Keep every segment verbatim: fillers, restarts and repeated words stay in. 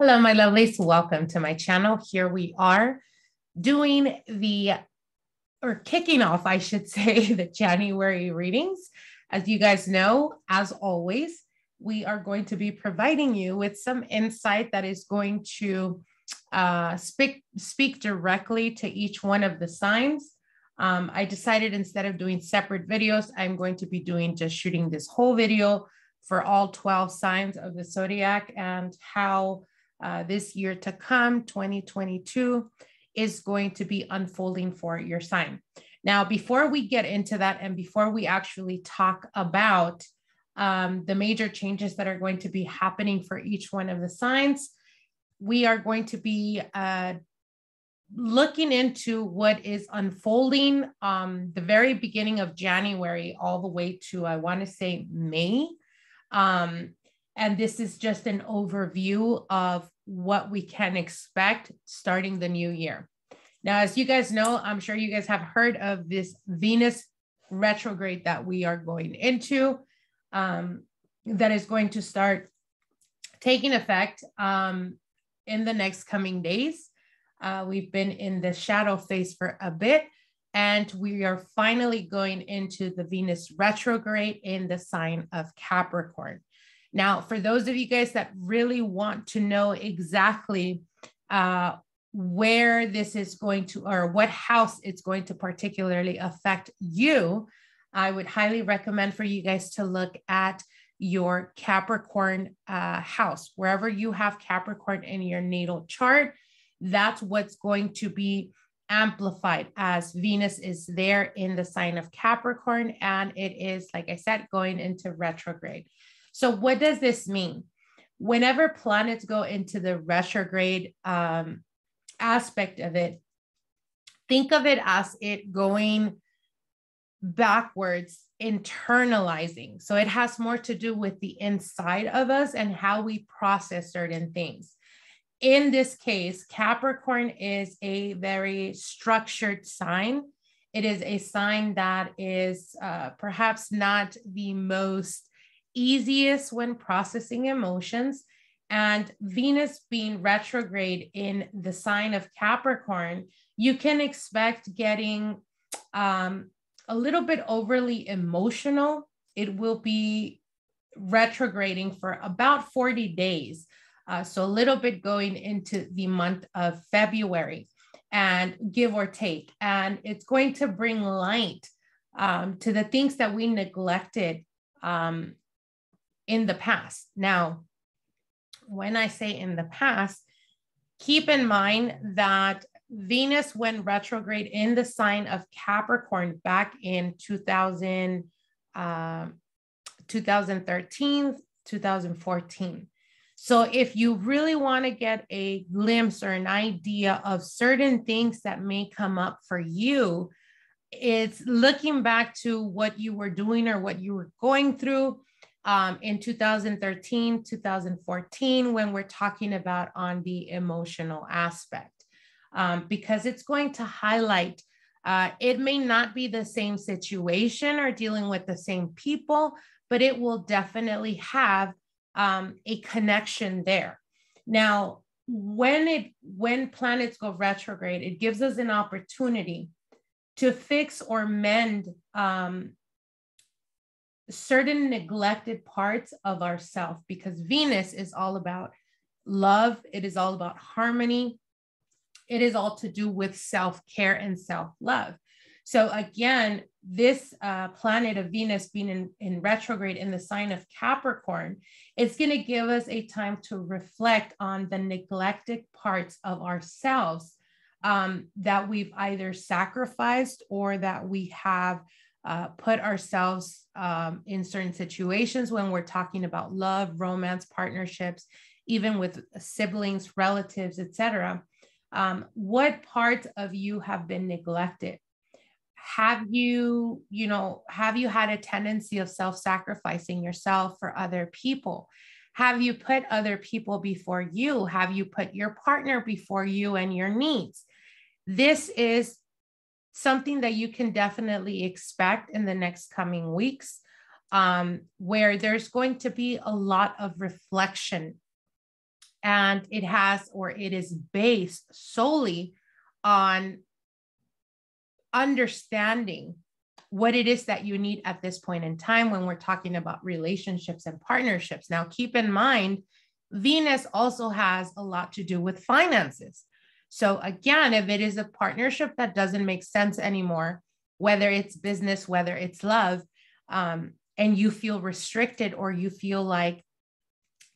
Hello, my lovelies. Welcome to my channel. Here we are doing the, or kicking off, I should say, the January readings. As you guys know, as always, we are going to be providing you with some insight that is going to uh, speak, speak directly to each one of the signs. Um, I decided instead of doing separate videos, I'm going to be doing just shooting this whole video for all twelve signs of the zodiac and how Uh, this year to come, twenty twenty-two, is going to be unfolding for your sign. Now, before we get into that, and before we actually talk about um, the major changes that are going to be happening for each one of the signs, we are going to be uh, looking into what is unfolding um, the very beginning of January all the way to, I want to say, May. Um, And this is just an overview of what we can expect starting the new year. Now, as you guys know, I'm sure you guys have heard of this Venus retrograde that we are going into, um, that is going to start taking effect um, in the next coming days. Uh, we've been in the shadow phase for a bit, and we are finally going into the Venus retrograde in the sign of Capricorn. Now, for those of you guys that really want to know exactly uh, where this is going to, or what house it's going to particularly affect you, I would highly recommend for you guys to look at your Capricorn uh, house. Wherever you have Capricorn in your natal chart, that's what's going to be amplified, as Venus is there in the sign of Capricorn, and it is, like I said, going into retrograde. So what does this mean? Whenever planets go into the retrograde um, aspect of it, think of it as it going backwards, internalizing. So it has more to do with the inside of us and how we process certain things. In this case, Capricorn is a very structured sign. It is a sign that is uh, perhaps not the most easiest when processing emotions, and Venus being retrograde in the sign of Capricorn, you can expect getting um, a little bit overly emotional. It will be retrograding for about forty days. Uh, so a little bit going into the month of February, and give or take, and it's going to bring light um, to the things that we neglected um, in the past. Now, when I say in the past, keep in mind that Venus went retrograde in the sign of Capricorn back in two thousand, uh, twenty thirteen, two thousand fourteen. So if you really want to get a glimpse or an idea of certain things that may come up for you, it's looking back to what you were doing or what you were going through Um, in two thousand thirteen, two thousand fourteen, when we're talking about on the emotional aspect, um, because it's going to highlight, uh, it may not be the same situation or dealing with the same people, but it will definitely have um, a connection there. Now, when it, when planets go retrograde, it gives us an opportunity to fix or mend um, certain neglected parts of ourself, because Venus is all about love. It is all about harmony. It is all to do with self-care and self-love. So again, this uh, planet of Venus being in, in retrograde in the sign of Capricorn, it's going to give us a time to reflect on the neglected parts of ourselves um, that we've either sacrificed or that we have Uh, put ourselves um, in certain situations when we're talking about love, romance, partnerships, even with siblings, relatives, et cetera. Um, what parts of you have been neglected? Have you, you know, have you had a tendency of self-sacrificing yourself for other people? Have you put other people before you? Have you put your partner before you and your needs? This is something that you can definitely expect in the next coming weeks, um, where there's going to be a lot of reflection and it has, or it is based solely on understanding what it is that you need at this point in time when we're talking about relationships and partnerships. Now, keep in mind, Venus also has a lot to do with finances. So again, if it is a partnership that doesn't make sense anymore, whether it's business, whether it's love, um, and you feel restricted, or you feel like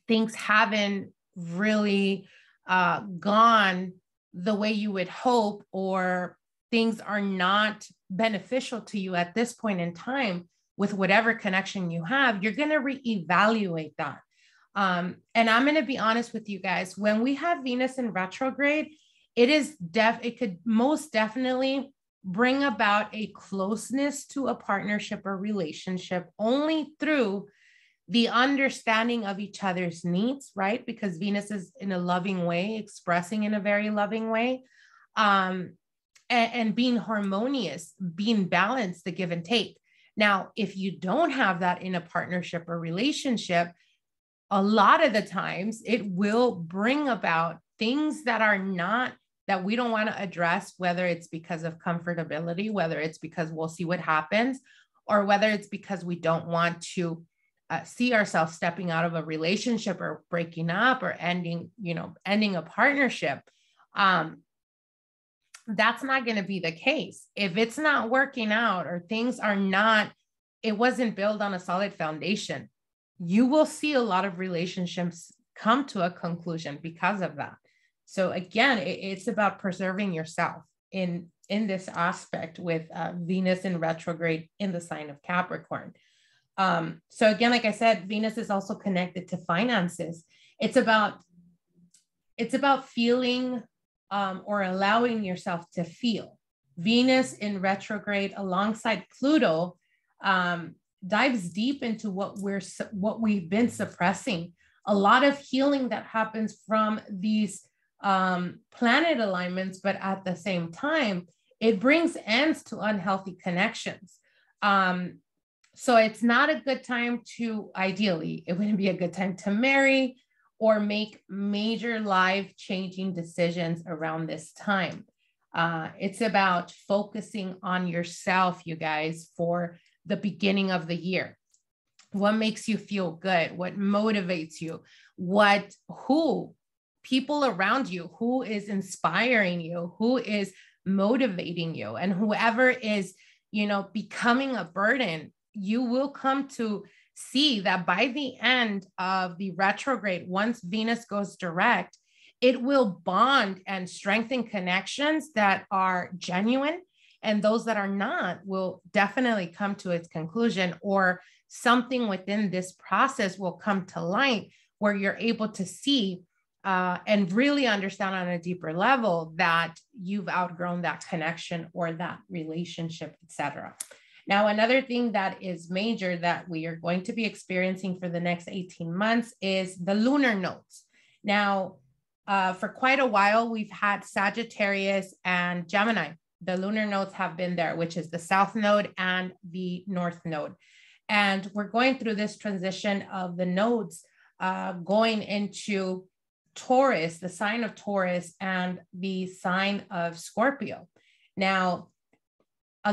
things haven't really uh, gone the way you would hope, or things are not beneficial to you at this point in time with whatever connection you have, you're going to reevaluate that. Um, and I'm going to be honest with you guys, when we have Venus in retrograde, it is def, it could most definitely bring about a closeness to a partnership or relationship only through the understanding of each other's needs, right? Because Venus is in a loving way, expressing in a very loving way, um, and, and being harmonious, being balanced, the give and take. Now, if you don't have that in a partnership or relationship, a lot of the times it will bring about things that are not, that we don't want to address, whether it's because of comfortability, whether it's because we'll see what happens, or whether it's because we don't want to uh, see ourselves stepping out of a relationship or breaking up or ending, you know, ending a partnership. Um, that's not going to be the case. If it's not working out, or things are not, it wasn't built on a solid foundation, you will see a lot of relationships come to a conclusion because of that. So again, it's about preserving yourself in, in this aspect with uh, Venus in retrograde in the sign of Capricorn. Um, so again, like I said, Venus is also connected to finances. It's about, it's about feeling um, or allowing yourself to feel. Venus in retrograde alongside Pluto um, dives deep into what we're, what we've been suppressing. A lot of healing that happens from these Um, planet alignments, but at the same time, it brings ends to unhealthy connections. Um, so it's not a good time to, ideally, it wouldn't be a good time to marry or make major life-changing decisions around this time. Uh, it's about focusing on yourself, you guys, for the beginning of the year. What makes you feel good? What motivates you? What, who? People around you, who is inspiring you, who is motivating you, and whoever is, you know, becoming a burden, you will come to see that by the end of the retrograde, once Venus goes direct, it will bond and strengthen connections that are genuine, and those that are not will definitely come to its conclusion, or something within this process will come to light where you're able to see Uh, and really understand on a deeper level that you've outgrown that connection or that relationship, et cetera. Now, another thing that is major that we are going to be experiencing for the next eighteen months is the lunar nodes. Now, uh, for quite a while, we've had Sagittarius and Gemini. The lunar nodes have been there, which is the south node and the north node. And we're going through this transition of the nodes uh, going into Taurus, the sign of Taurus, and the sign of Scorpio. Now,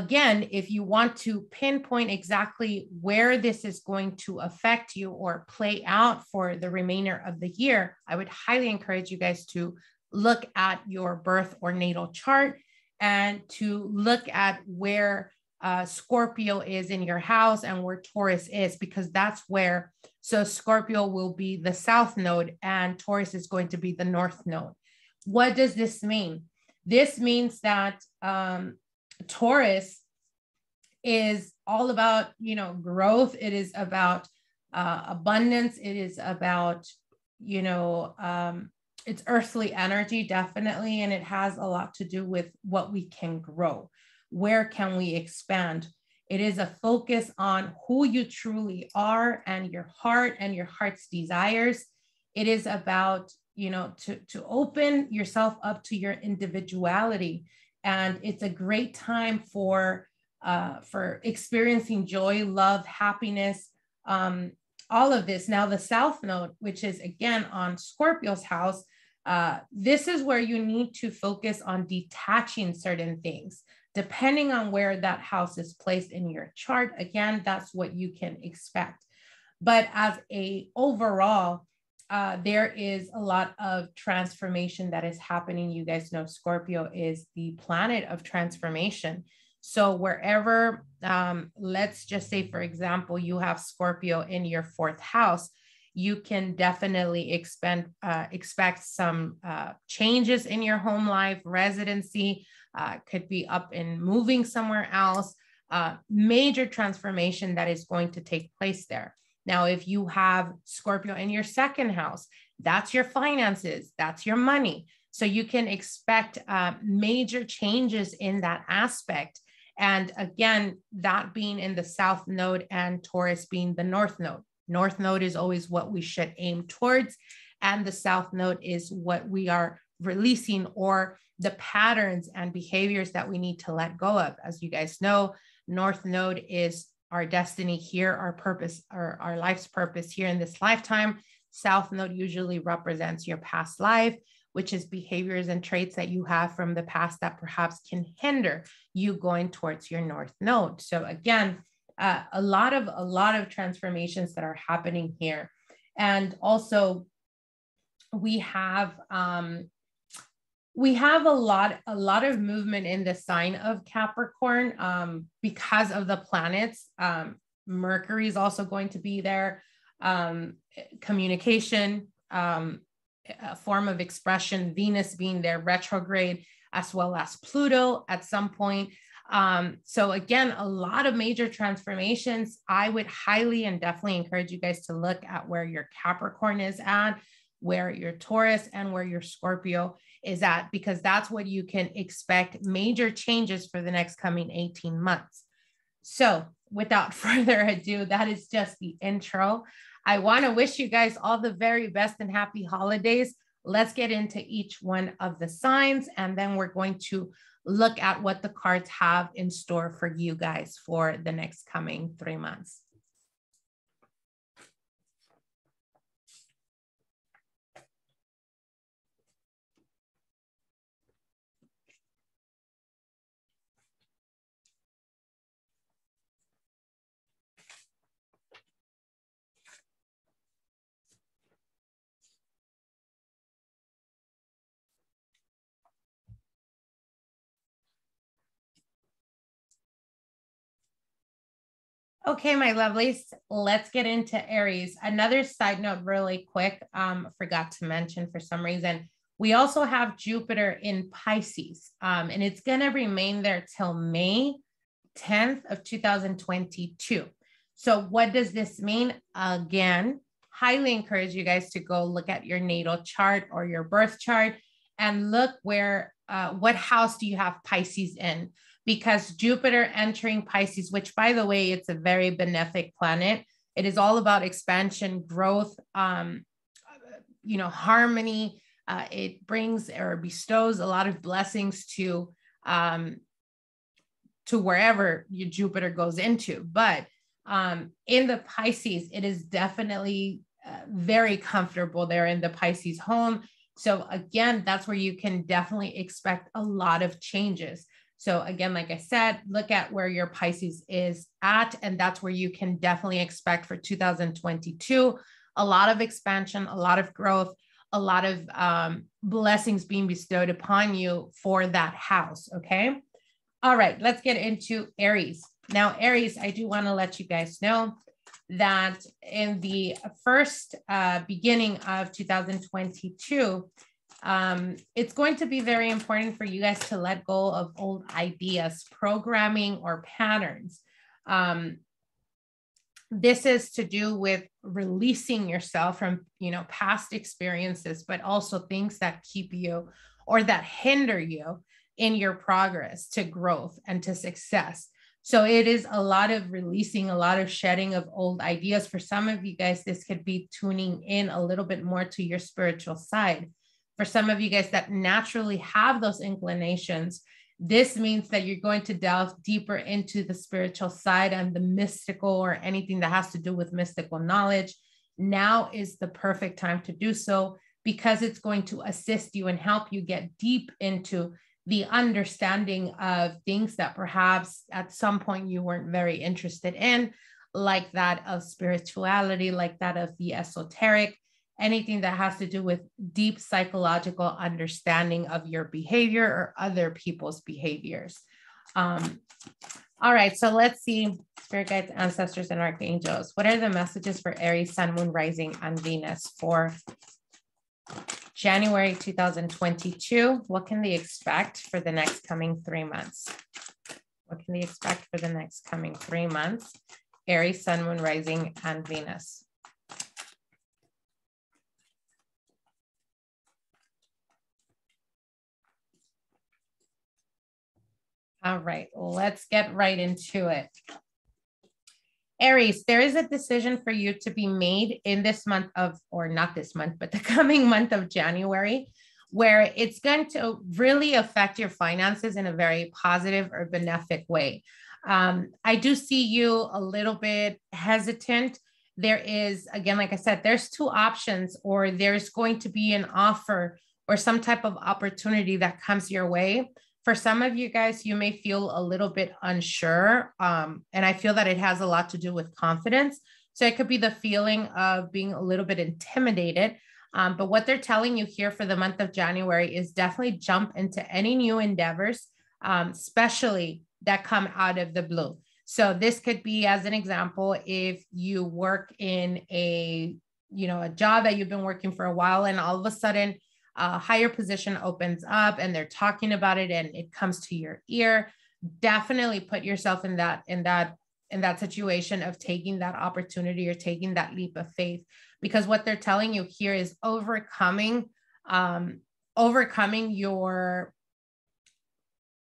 again, if you want to pinpoint exactly where this is going to affect you or play out for the remainder of the year, I would highly encourage you guys to look at your birth or natal chart and to look at where uh, Scorpio is in your house and where Taurus is, because that's where. So Scorpio will be the south node and Taurus is going to be the north node. What does this mean? This means that um, Taurus is all about, you know, growth. It is about uh, abundance. It is about, you know, um, it's earthly energy, definitely. And it has a lot to do with what we can grow. Where can we expand? It is a focus on who you truly are and your heart and your heart's desires. It is about, you know, to, to open yourself up to your individuality. And it's a great time for, uh, for experiencing joy, love, happiness, um, all of this. Now the South Node, which is again on Scorpio's house, uh, this is where you need to focus on detaching certain things, depending on where that house is placed in your chart. Again, that's what you can expect. But as a overall, uh, there is a lot of transformation that is happening. You guys know Scorpio is the planet of transformation. So wherever, um, let's just say, for example, you have Scorpio in your fourth house, you can definitely expend, uh, expect some uh, changes in your home life. Residency uh, could be up in moving somewhere else, uh, major transformation that is going to take place there. Now, if you have Scorpio in your second house, that's your finances, that's your money. So you can expect uh, major changes in that aspect. And again, that being in the South Node and Taurus being the North Node. North Node is always what we should aim towards. And the South Node is what we are releasing, or the patterns and behaviors that we need to let go of. As you guys know, North Node is our destiny here, our purpose, or our life's purpose here in this lifetime. South Node usually represents your past life, which is behaviors and traits that you have from the past that perhaps can hinder you going towards your North Node. So again, uh, a lot of a lot of transformations that are happening here. And also we have um, we have a lot a lot of movement in the sign of Capricorn um, because of the planets. Um, Mercury is also going to be there. Um, communication. Um, a form of expression, Venus being there retrograde, as well as Pluto at some point. Um, so again, a lot of major transformations. I would highly and definitely encourage you guys to look at where your Capricorn is at, where your Taurus and where your Scorpio is at, because that's what you can expect major changes for the next coming eighteen months. So without further ado, that is just the intro. I want to wish you guys all the very best and happy holidays. Let's get into each one of the signs, and then we're going to look at what the cards have in store for you guys for the next coming three months. Okay, my lovelies, let's get into Aries. Another side note really quick, um, forgot to mention for some reason, we also have Jupiter in Pisces, um, and it's gonna remain there till May tenth of two thousand twenty-two. So what does this mean? Again, highly encourage you guys to go look at your natal chart or your birth chart and look where, uh, what house do you have Pisces in? Because Jupiter entering Pisces, which by the way, it's a very benefic planet. It is all about expansion, growth, um, you know, harmony. Uh, it brings or bestows a lot of blessings to, um, to wherever your Jupiter goes into. But um, in the Pisces, it is definitely uh, very comfortable there in the Pisces home. So again, that's where you can definitely expect a lot of changes. So again, like I said, look at where your Pisces is at, and that's where you can definitely expect for two thousand twenty-two, a lot of expansion, a lot of growth, a lot of um, blessings being bestowed upon you for that house, okay? All right, let's get into Aries. Now, Aries, I do wanna let you guys know that in the first uh, beginning of two thousand twenty-two, Um, it's going to be very important for you guys to let go of old ideas, programming, or patterns. Um, this is to do with releasing yourself from, you know, past experiences, but also things that keep you or that hinder you in your progress to growth and to success. So it is a lot of releasing, a lot of shedding of old ideas. For some of you guys, this could be tuning in a little bit more to your spiritual side. For some of you guys that naturally have those inclinations, This means that you're going to delve deeper into the spiritual side and the mystical or anything that has to do with mystical knowledge. Now is the perfect time to do so because it's going to assist you and help you get deep into the understanding of things that perhaps at some point you weren't very interested in, like that of spirituality, like that of the esoteric, anything that has to do with deep psychological understanding of your behavior or other people's behaviors. Um, all right, so let's see, Spirit Guides, Ancestors, and Archangels. What are the messages for Aries, Sun, Moon, Rising, and Venus for January two thousand twenty-two? What can they expect for the next coming three months? What can they expect for the next coming three months? Aries, Sun, Moon, Rising, and Venus. All right, let's get right into it. Aries, there is a decision for you to be made in this month of, or not this month, but the coming month of January, where it's going to really affect your finances in a very positive or benefic way. Um, I do see you a little bit hesitant. There is, again, like I said, there's two options, or there's going to be an offer or some type of opportunity that comes your way. For some of you guys, you may feel a little bit unsure, um, and I feel that it has a lot to do with confidence. So it could be the feeling of being a little bit intimidated, um, but what they're telling you here for the month of January is definitely jump into any new endeavors, um, especially that come out of the blue. So this could be, as an example, if you work in a, you know, a job that you've been working for a while, and all of a sudden a higher position opens up and they're talking about it and it comes to your ear, definitely put yourself in that, in that, in that situation of taking that opportunity or taking that leap of faith, because what they're telling you here is overcoming, um, overcoming your,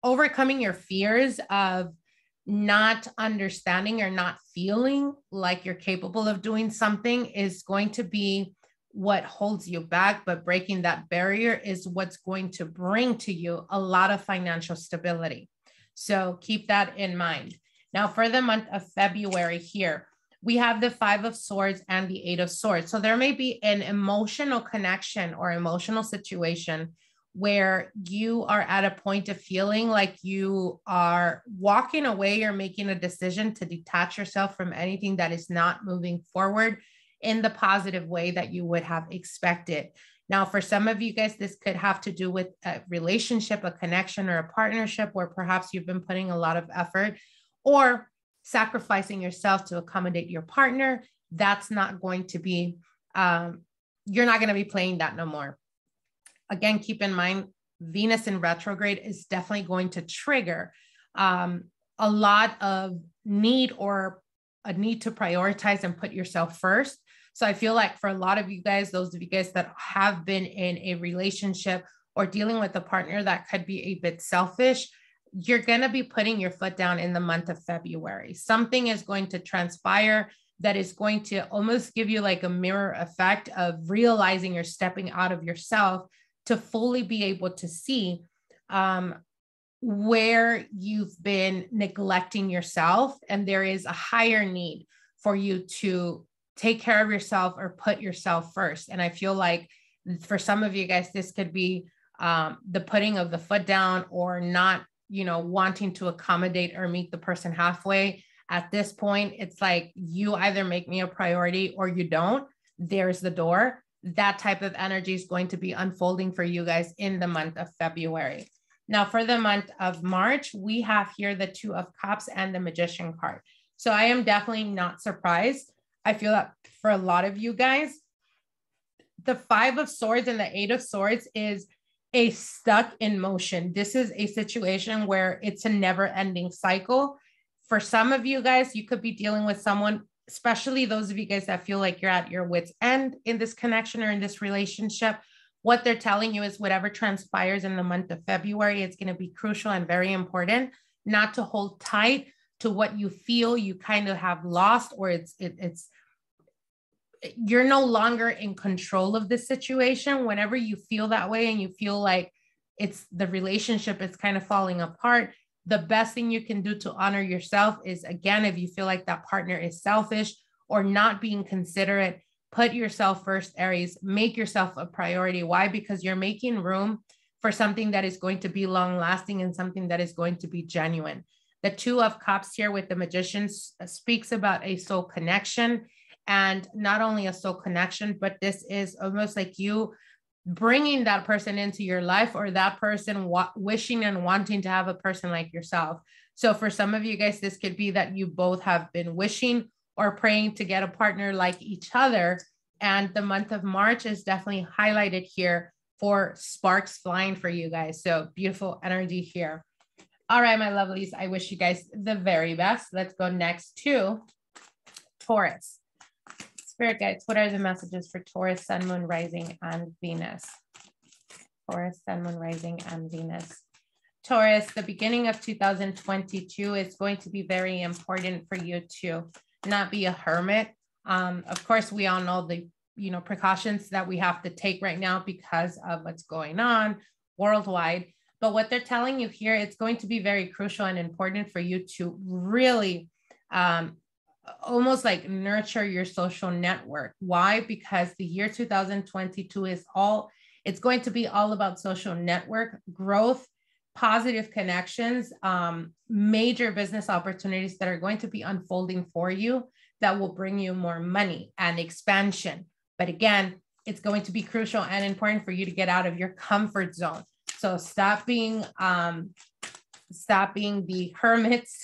overcoming your fears of not understanding or not feeling like you're capable of doing something is going to be what holds you back, but breaking that barrier is what's going to bring to you a lot of financial stability. So keep that in mind. Now for the month of February here, we have the Five of Swords and the Eight of Swords. So there may be an emotional connection or emotional situation where you are at a point of feeling like you are walking away or making a decision to detach yourself from anything that is not moving forward in the positive way that you would have expected. Now, for some of you guys, this could have to do with a relationship, a connection, or a partnership where perhaps you've been putting a lot of effort or sacrificing yourself to accommodate your partner. That's not going to be, um, you're not going to be playing that no more. Again, keep in mind, Venus in retrograde is definitely going to trigger um, a lot of need or a need to prioritize and put yourself first. So I feel like for a lot of you guys, those of you guys that have been in a relationship or dealing with a partner that could be a bit selfish, you're going to be putting your foot down in the month of February. Something is going to transpire that is going to almost give you like a mirror effect of realizing you're stepping out of yourself to fully be able to see um, where you've been neglecting yourself, and there is a higher need for you to take care of yourself or put yourself first. And I feel like for some of you guys, this could be um, the putting of the foot down or not, you know, wanting to accommodate or meet the person halfway. At this point, it's like, you either make me a priority or you don't. There's the door. That type of energy is going to be unfolding for you guys in the month of February. Now for the month of March, we have here the Two of Cups and the Magician card. So I am definitely not surprised. I feel that for a lot of you guys, the Five of Swords and the Eight of Swords is a stuck in motion. This is a situation where it's a never ending cycle. For some of you guys, you could be dealing with someone, especially those of you guys that feel like you're at your wit's end in this connection or in this relationship. What they're telling you is whatever transpires in the month of February, it's going to be crucial and very important not to hold tight to what you feel you kind of have lost, or it's, it, it's, you're no longer in control of the situation. Whenever you feel that way and you feel like it's the relationship is kind of falling apart. The best thing you can do to honor yourself is, again, if you feel like that partner is selfish or not being considerate, put yourself first, Aries. Make yourself a priority. Why? Because you're making room for something that is going to be long lasting and something that is going to be genuine. The Two of Cups here with the Magician speaks about a soul connection, and not only a soul connection, but this is almost like you bringing that person into your life, or that person wa- wishing and wanting to have a person like yourself. So for some of you guys, this could be that you both have been wishing or praying to get a partner like each other. And the month of March is definitely highlighted here for sparks flying for you guys. So beautiful energy here. All right, my lovelies, I wish you guys the very best. Let's go next to Taurus. Spirit guides, what are the messages for Taurus, Sun, Moon, Rising, and Venus? Taurus, Sun, Moon, Rising, and Venus. Taurus, the beginning of two thousand twenty-two is going to be very important for you to not be a hermit. Um, of course, we all know the you know precautions that we have to take right now because of what's going on worldwide. But what they're telling you here, it's going to be very crucial and important for you to really um, almost like nurture your social network. Why? Because the year two thousand twenty-two is all, it's going to be all about social network growth, positive connections, um, major business opportunities that are going to be unfolding for you that will bring you more money and expansion. But again, it's going to be crucial and important for you to get out of your comfort zone. So stop being, um, stop being the hermits,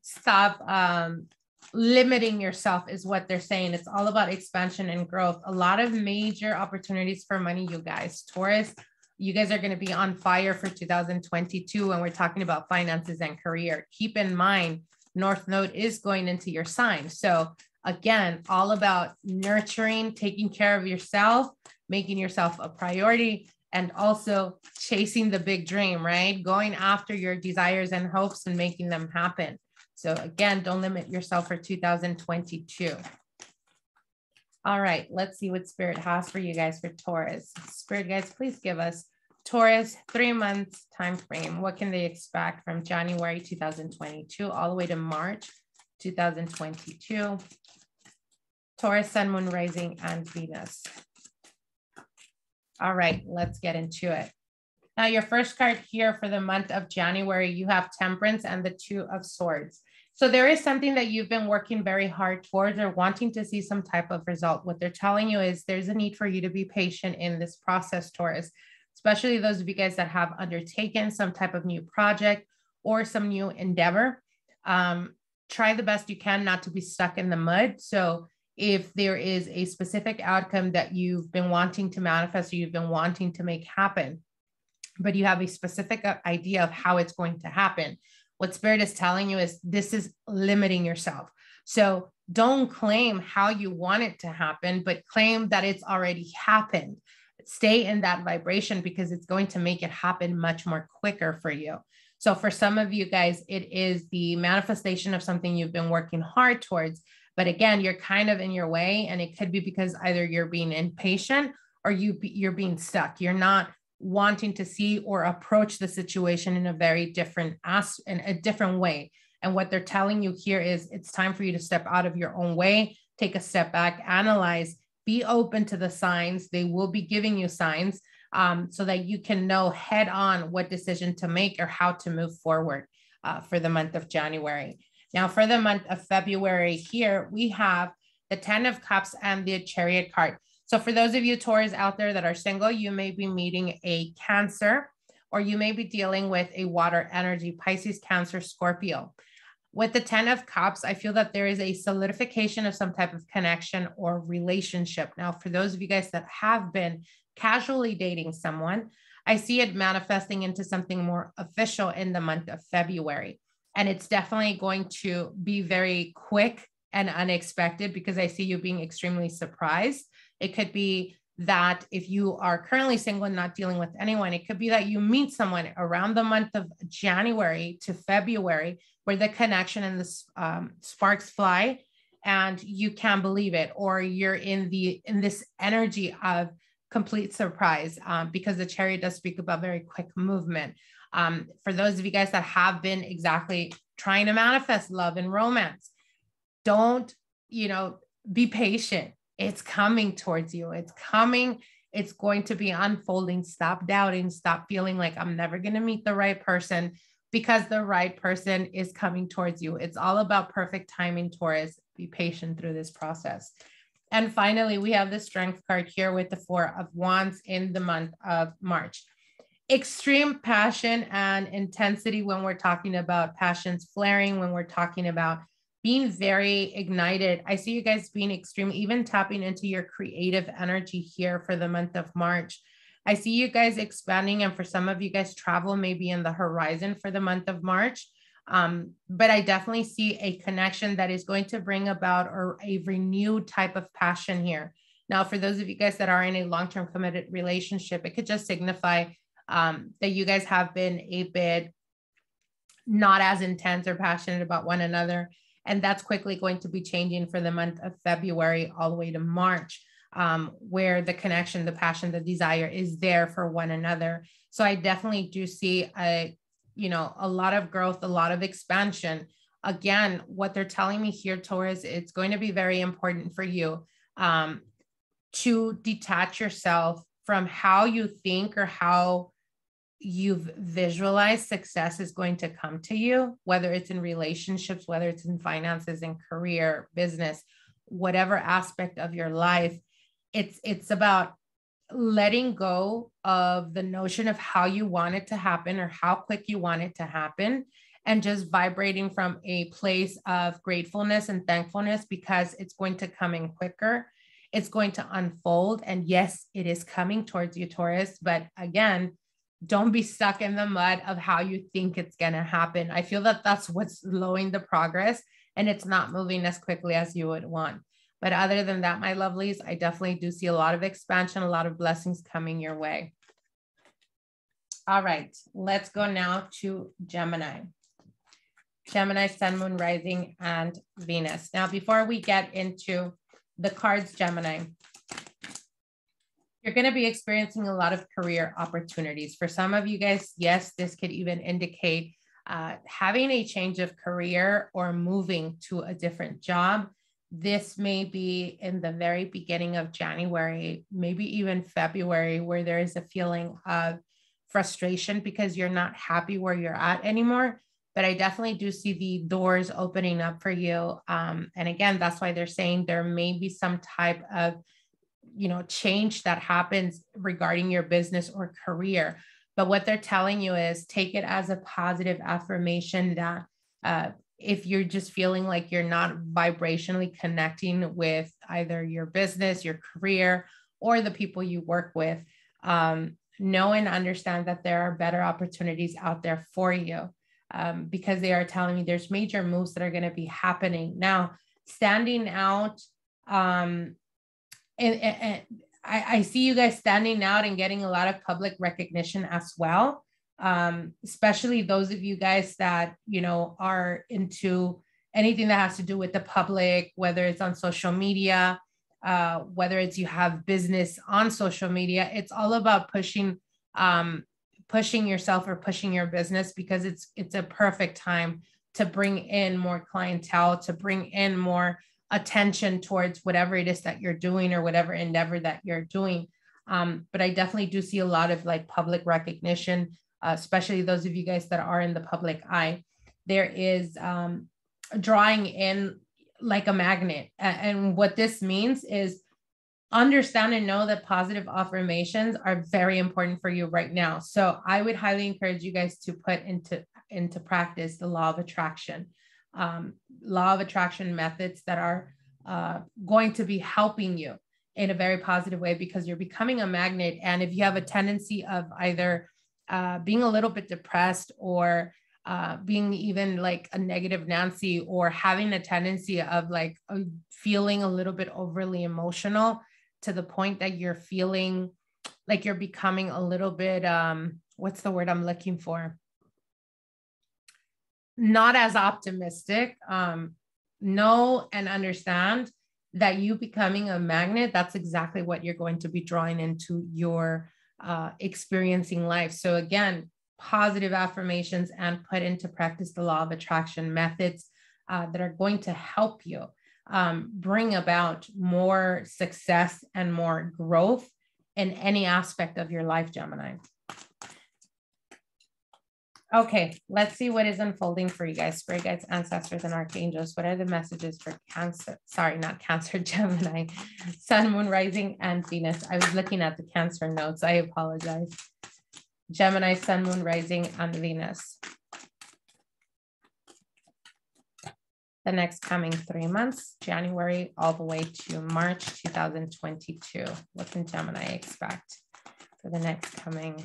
stop um, limiting yourself is what they're saying. It's all about expansion and growth. A lot of major opportunities for money, you guys. Taurus, you guys are going to be on fire for two thousand twenty-two when we're talking about finances and career. Keep in mind, North Node is going into your sign. So again, all about nurturing, taking care of yourself, making yourself a priority, and also chasing the big dream, right? Going after your desires and hopes and making them happen. So again, don't limit yourself for two thousand twenty-two. All right, let's see what Spirit has for you guys for Taurus. Spirit guys, please give us Taurus three months time frame. What can they expect from January two thousand twenty-two all the way to March two thousand twenty-two? Taurus, Sun, Moon, Rising, and Venus. All right, let's get into it. Now, your first card here for the month of January, you have Temperance and the Two of Swords. So there is something that you've been working very hard towards or wanting to see some type of result. What they're telling you is there's a need for you to be patient in this process, Taurus, especially those of you guys that have undertaken some type of new project or some new endeavor. Um, try the best you can not to be stuck in the mud. So if there is a specific outcome that you've been wanting to manifest or you've been wanting to make happen, but you have a specific idea of how it's going to happen, what Spirit is telling you is this is limiting yourself. So don't claim how you want it to happen, but claim that it's already happened. Stay in that vibration because it's going to make it happen much more quicker for you. So for some of you guys, it is the manifestation of something you've been working hard towards. But again, you're kind of in your way, and it could be because either you're being impatient or you, you're being stuck. You're not wanting to see or approach the situation in a very different as in a different way. And what they're telling you here is it's time for you to step out of your own way, take a step back, analyze, be open to the signs. They will be giving you signs um, so that you can know head on what decision to make or how to move forward uh, for the month of January. Now, for the month of February here, we have the Ten of Cups and the Chariot card. So for those of you Taurus out there that are single, you may be meeting a Cancer, or you may be dealing with a water energy, Pisces, Cancer, Scorpio. With the Ten of Cups, I feel that there is a solidification of some type of connection or relationship. Now, for those of you guys that have been casually dating someone, I see it manifesting into something more official in the month of February. And it's definitely going to be very quick and unexpected because I see you being extremely surprised. It could be that if you are currently single and not dealing with anyone, it could be that you meet someone around the month of January to February where the connection and the um, sparks fly and you can't believe it, or you're in the in this energy of complete surprise, um, because the chariot does speak about very quick movement. Um, for those of you guys that have been exactly trying to manifest love and romance, don't, you know, be patient. It's coming towards you. It's coming. It's going to be unfolding. Stop doubting. Stop feeling like I'm never going to meet the right person, because the right person is coming towards you. It's all about perfect timing, Taurus. Be patient through this process. And finally, we have the strength card here with the Four of Wands in the month of March. Extreme passion and intensity when we're talking about passions flaring, when we're talking about being very ignited. I see you guys being extreme, even tapping into your creative energy here for the month of March. I see you guys expanding, and for some of you guys, travel may be in the horizon for the month of March. Um, but I definitely see a connection that is going to bring about or a renewed type of passion here. Now, for those of you guys that are in a long-term committed relationship, it could just signify um, that you guys have been a bit not as intense or passionate about one another. And that's quickly going to be changing for the month of February all the way to March. Um, where the connection, the passion, the desire is there for one another. So I definitely do see a, you know, a lot of growth, a lot of expansion. Again, what they're telling me here, Taurus, it's going to be very important for you um, to detach yourself from how you think or how you've visualized success is going to come to you, whether it's in relationships, whether it's in finances and career, business, whatever aspect of your life. It's, it's about letting go of the notion of how you want it to happen or how quick you want it to happen, and just vibrating from a place of gratefulness and thankfulness, because it's going to come in quicker. It's going to unfold. And yes, it is coming towards you, Taurus. But again, don't be stuck in the mud of how you think it's going to happen. I feel that that's what's slowing the progress, and it's not moving as quickly as you would want. But other than that, my lovelies, I definitely do see a lot of expansion, a lot of blessings coming your way. All right, let's go now to Gemini. Gemini, Sun, Moon, Rising, and Venus. Now, before we get into the cards, Gemini, you're going to be experiencing a lot of career opportunities. For some of you guys, yes, this could even indicate uh, having a change of career or moving to a different job. This may be in the very beginning of January, maybe even February, where there is a feeling of frustration because you're not happy where you're at anymore. But I definitely do see the doors opening up for you. Um, and again, that's why they're saying there may be some type of, you know, change that happens regarding your business or career. But what they're telling you is take it as a positive affirmation that, uh, if you're just feeling like you're not vibrationally connecting with either your business, your career, or the people you work with, um, know and understand that there are better opportunities out there for you, um, because they are telling me there's major moves that are going to be happening. Now, standing out, um, and, and, and I, I see you guys standing out and getting a lot of public recognition as well. Um, especially those of you guys that, you know, are into anything that has to do with the public, whether it's on social media, uh, whether it's you have business on social media. It's all about pushing, um, pushing yourself or pushing your business, because it's, it's a perfect time to bring in more clientele, to bring in more attention towards whatever it is that you're doing or whatever endeavor that you're doing. Um, but I definitely do see a lot of like public recognition. Uh, especially those of you guys that are in the public eye, there is um, drawing in like a magnet. And what this means is understand and know that positive affirmations are very important for you right now. So I would highly encourage you guys to put into, into practice the law of attraction, um, law of attraction methods that are uh, going to be helping you in a very positive way, because you're becoming a magnet. And if you have a tendency of either Uh, being a little bit depressed or uh, being even like a negative Nancy, or having a tendency of like feeling a little bit overly emotional to the point that you're feeling like you're becoming a little bit, um, what's the word I'm looking for? Not as optimistic. Um, know and understand that you becoming a magnet, that's exactly what you're going to be drawing into your uh, experiencing life. So again, positive affirmations and put into practice the law of attraction methods uh, that are going to help you um, bring about more success and more growth in any aspect of your life, Gemini. Okay, let's see what is unfolding for you guys. Spirit guides, ancestors, and archangels. What are the messages for Cancer? Sorry, not Cancer, Gemini. Sun, Moon, Rising, and Venus. I was looking at the Cancer notes. I apologize. Gemini, Sun, Moon, Rising, and Venus. The next coming three months, January all the way to March two thousand twenty-two. What can Gemini expect for the next coming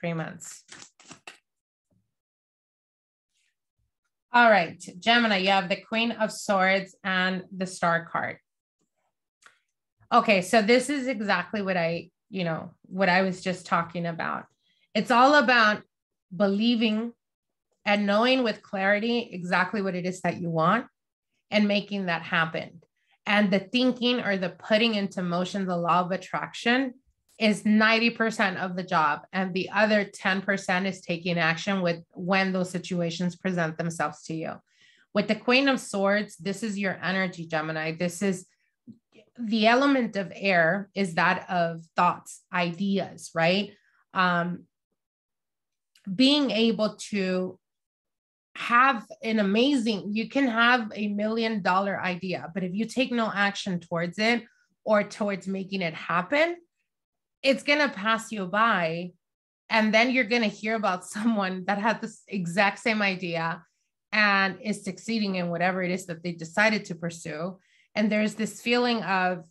three months? All right, Gemini, you have the Queen of Swords and the Star card. Okay, so this is exactly what I, you know, what I was just talking about. It's all about believing and knowing with clarity exactly what it is that you want and making that happen. And the thinking or the putting into motion, the law of attraction, is ninety percent of the job, and the other ten percent is taking action with when those situations present themselves to you. With the Queen of Swords, this is your energy, Gemini. This is the element of air, is that of thoughts, ideas, right? Um, being able to have an amazing, you can have a million dollar idea, but if you take no action towards it or towards making it happen, it's going to pass you by. And then you're going to hear about someone that had this exact same idea and is succeeding in whatever it is that they decided to pursue. And there's this feeling of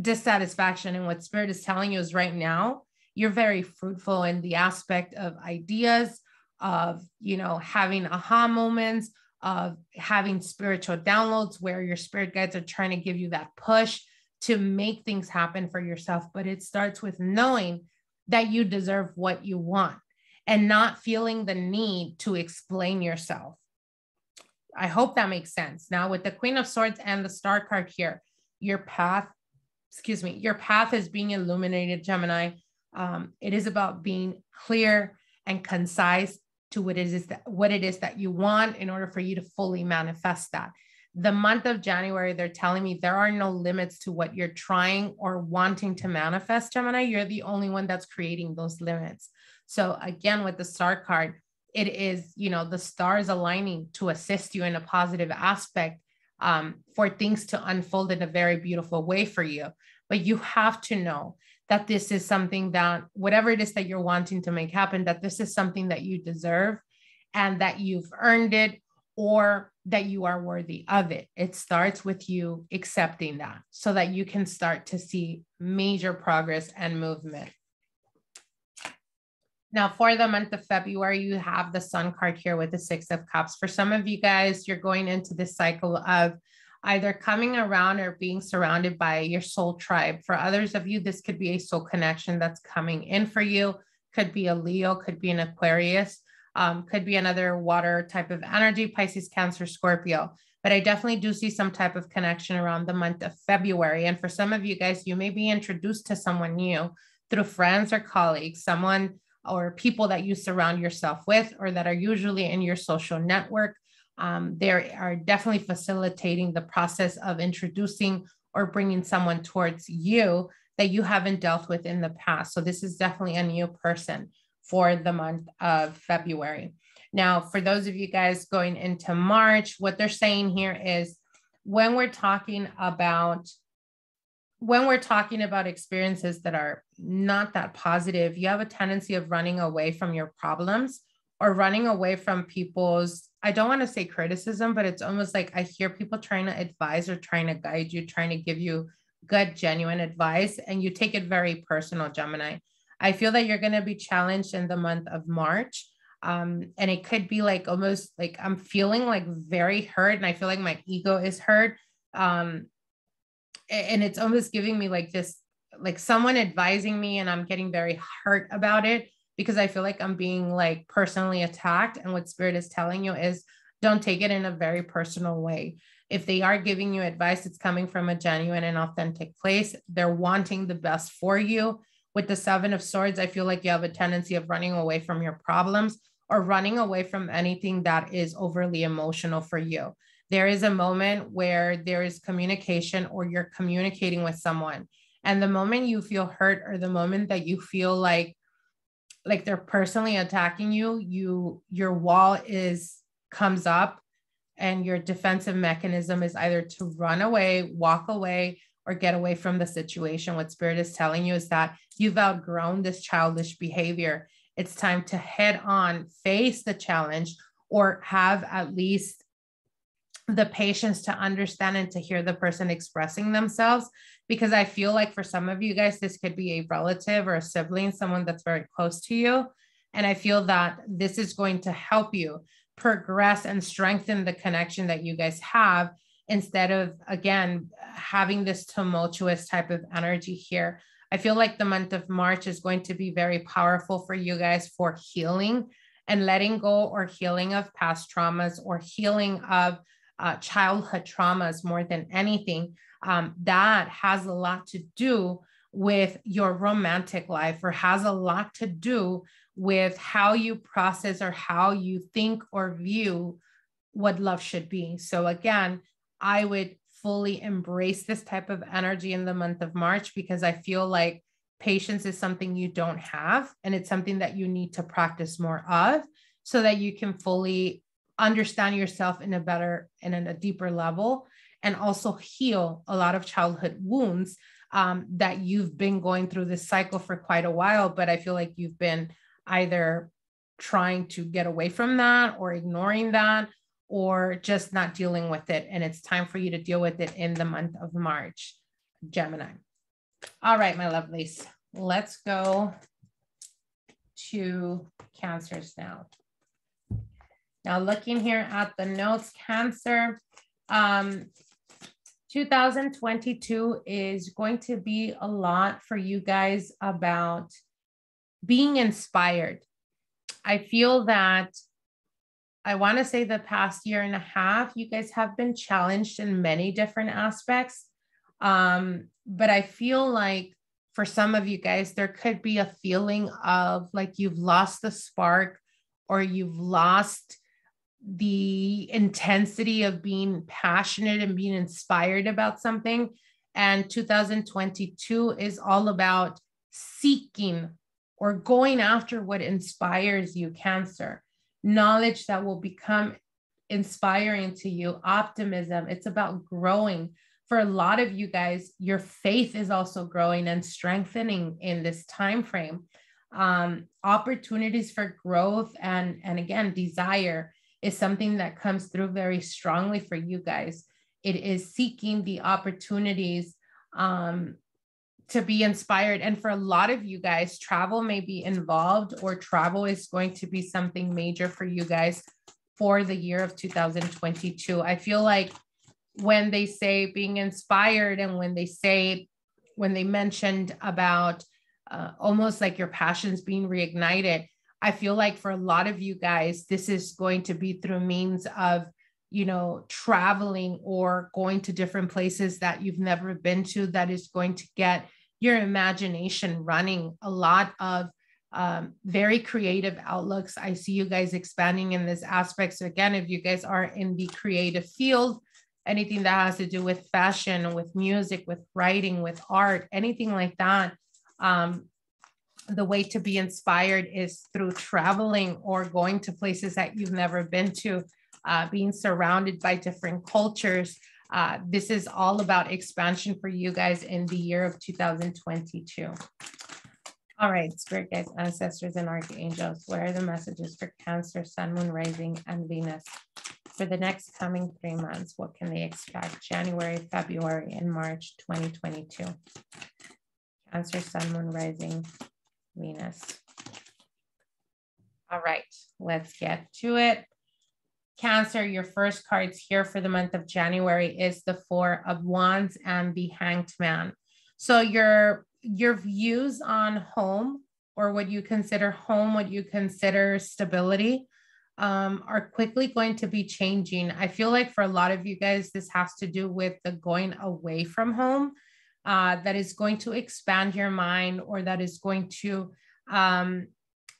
dissatisfaction. And what Spirit is telling you is right now, you're very fruitful in the aspect of ideas, of, you know, having aha moments, of having spiritual downloads where your spirit guides are trying to give you that push to make things happen for yourself. But it starts with knowing that you deserve what you want and not feeling the need to explain yourself. I hope that makes sense. Now with the Queen of Swords and the Star card here, your path, excuse me, your path is being illuminated, Gemini. Um, it is about being clear and concise to what it is that, what it is that you want in order for you to fully manifest that. The month of January, they're telling me there are no limits to what you're trying or wanting to manifest, Gemini. You're the only one that's creating those limits. So again, with the Star card, it is, you know, the stars aligning to assist you in a positive aspect um, for things to unfold in a very beautiful way for you. But you have to know that this is something that whatever it is that you're wanting to make happen, that this is something that you deserve and that you've earned it, or that you are worthy of it. It starts with you accepting that so that you can start to see major progress and movement. Now for the month of February, you have the Sun card here with the Six of Cups. For some of you guys, you're going into this cycle of either coming around or being surrounded by your soul tribe. For others of you, this could be a soul connection that's coming in for you. Could be a Leo, could be an Aquarius. Um, could be another water type of energy, Pisces, Cancer, Scorpio. But I definitely do see some type of connection around the month of February. And for some of you guys, you may be introduced to someone new through friends or colleagues, someone or people that you surround yourself with, or that are usually in your social network. Um, they are definitely facilitating the process of introducing or bringing someone towards you that you haven't dealt with in the past. So this is definitely a new person for the month of February. Now, for those of you guys going into March, what they're saying here is when we're talking about, when we're talking about experiences that are not that positive, you have a tendency of running away from your problems or running away from people's, I don't want to say criticism, but it's almost like I hear people trying to advise or trying to guide you, trying to give you good, genuine advice, and you take it very personal, Gemini. I feel that you're going to be challenged in the month of March. Um, and it could be like almost like I'm feeling like very hurt, and I feel like my ego is hurt. Um, and it's almost giving me like this, like someone advising me, and I'm getting very hurt about it because I feel like I'm being like personally attacked. And what Spirit is telling you is don't take it in a very personal way. If they are giving you advice, it's coming from a genuine and authentic place. They're wanting the best for you. With the Seven of Swords, I feel like you have a tendency of running away from your problems or running away from anything that is overly emotional for you. There is a moment where there is communication or you're communicating with someone. And the moment you feel hurt or the moment that you feel like, like they're personally attacking you, you, your wall is comes up and your defensive mechanism is either to run away, walk away, or get away from the situation. What Spirit is telling you is that you've outgrown this childish behavior. It's time to head on, face the challenge, or have at least the patience to understand and to hear the person expressing themselves. Because I feel like for some of you guys, this could be a relative or a sibling, someone that's very close to you. And I feel that this is going to help you progress and strengthen the connection that you guys have, instead of, again, having this tumultuous type of energy here. I feel like the month of March is going to be very powerful for you guys for healing and letting go or healing of past traumas or healing of uh, childhood traumas more than anything. Um, that has a lot to do with your romantic life, or has a lot to do with how you process or how you think or view what love should be. So again, I would fully embrace this type of energy in the month of March, because I feel like patience is something you don't have, and it's something that you need to practice more of so that you can fully understand yourself in a better and in a deeper level, and also heal a lot of childhood wounds um, that you've been going through this cycle for quite a while. But I feel like you've been either trying to get away from that or ignoring that, or just not dealing with it. And it's time for you to deal with it in the month of March, Gemini. All right, my lovelies, let's go to Cancers now. Now, looking here at the notes, Cancer, um, two thousand twenty-two is going to be a lot for you guys about being inspired. I feel that I want to say the past year and a half, you guys have been challenged in many different aspects. Um, but I feel like for some of you guys, there could be a feeling of like you've lost the spark, or you've lost the intensity of being passionate and being inspired about something. And two thousand twenty-two is all about seeking or going after what inspires you, Cancer. Knowledge that will become inspiring to you, optimism. It's about growing. For a lot of you guys, your faith is also growing and strengthening in this time frame. Um, opportunities for growth and, and again, desire is something that comes through very strongly for you guys. It is seeking the opportunities um, to be inspired. And for a lot of you guys, travel may be involved, or travel is going to be something major for you guys for the year of two thousand twenty-two. I feel like when they say being inspired, and when they say, when they mentioned about uh, almost like your passions being reignited, I feel like for a lot of you guys, this is going to be through means of, you know, traveling or going to different places that you've never been to. That is going to get your imagination running. A lot of um, very creative outlooks. I see you guys expanding in this aspect. So again, if you guys are in the creative field, anything that has to do with fashion, with music, with writing, with art, anything like that, um, the way to be inspired is through traveling or going to places that you've never been to, uh, being surrounded by different cultures. Uh, this is all about expansion for you guys in the year of two thousand twenty-two. All right, Spirit guys, ancestors, and archangels, what are the messages for Cancer, Sun, Moon, Rising, and Venus for the next coming three months? What can they expect January, February, and March twenty twenty-two? Cancer, Sun, Moon, Rising, Venus. All right, let's get to it. Cancer, your first cards here for the month of January is the Four of Wands and the Hanged Man. So your, your views on home, or what you consider home, what you consider stability, um, are quickly going to be changing. I feel like for a lot of you guys, this has to do with the going away from home, uh, that is going to expand your mind, or that is going to um,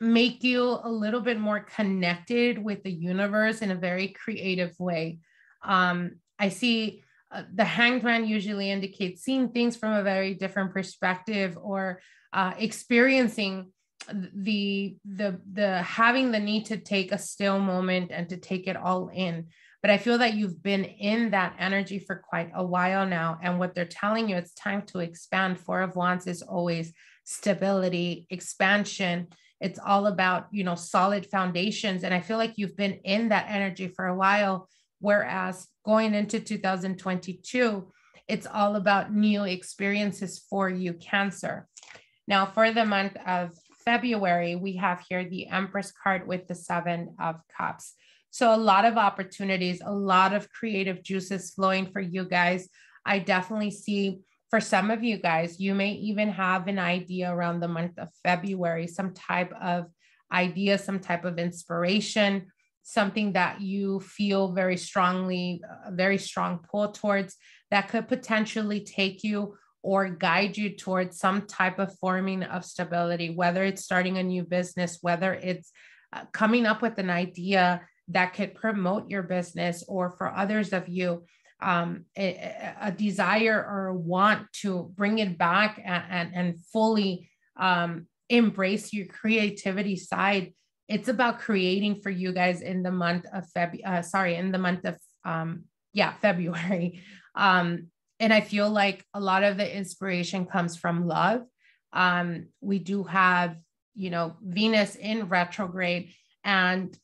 make you a little bit more connected with the universe in a very creative way. Um, I see uh, the Hanged Man usually indicates seeing things from a very different perspective, or uh, experiencing the, the, the having the need to take a still moment and to take it all in. But I feel that you've been in that energy for quite a while now. And what they're telling you, it's time to expand. Four of Wands is always stability, expansion. It's all about, you know, solid foundations. And I feel like you've been in that energy for a while. Whereas going into two thousand twenty-two, it's all about new experiences for you, Cancer. Now, for the month of February, we have here the Empress card with the Seven of Cups. So a lot of opportunities, a lot of creative juices flowing for you guys. I definitely see for some of you guys, you may even have an idea around the month of February, some type of idea, some type of inspiration, something that you feel very strongly, a very strong pull towards, that could potentially take you or guide you towards some type of forming of stability, whether it's starting a new business, whether it's coming up with an idea that could promote your business, or for others of you, um, a, a desire or a want to bring it back and, and, and fully um, embrace your creativity side. It's about creating for you guys in the month of February, uh, sorry, in the month of, um, yeah, February. Um, and I feel like a lot of the inspiration comes from love. Um, we do have, you know, Venus in retrograde, and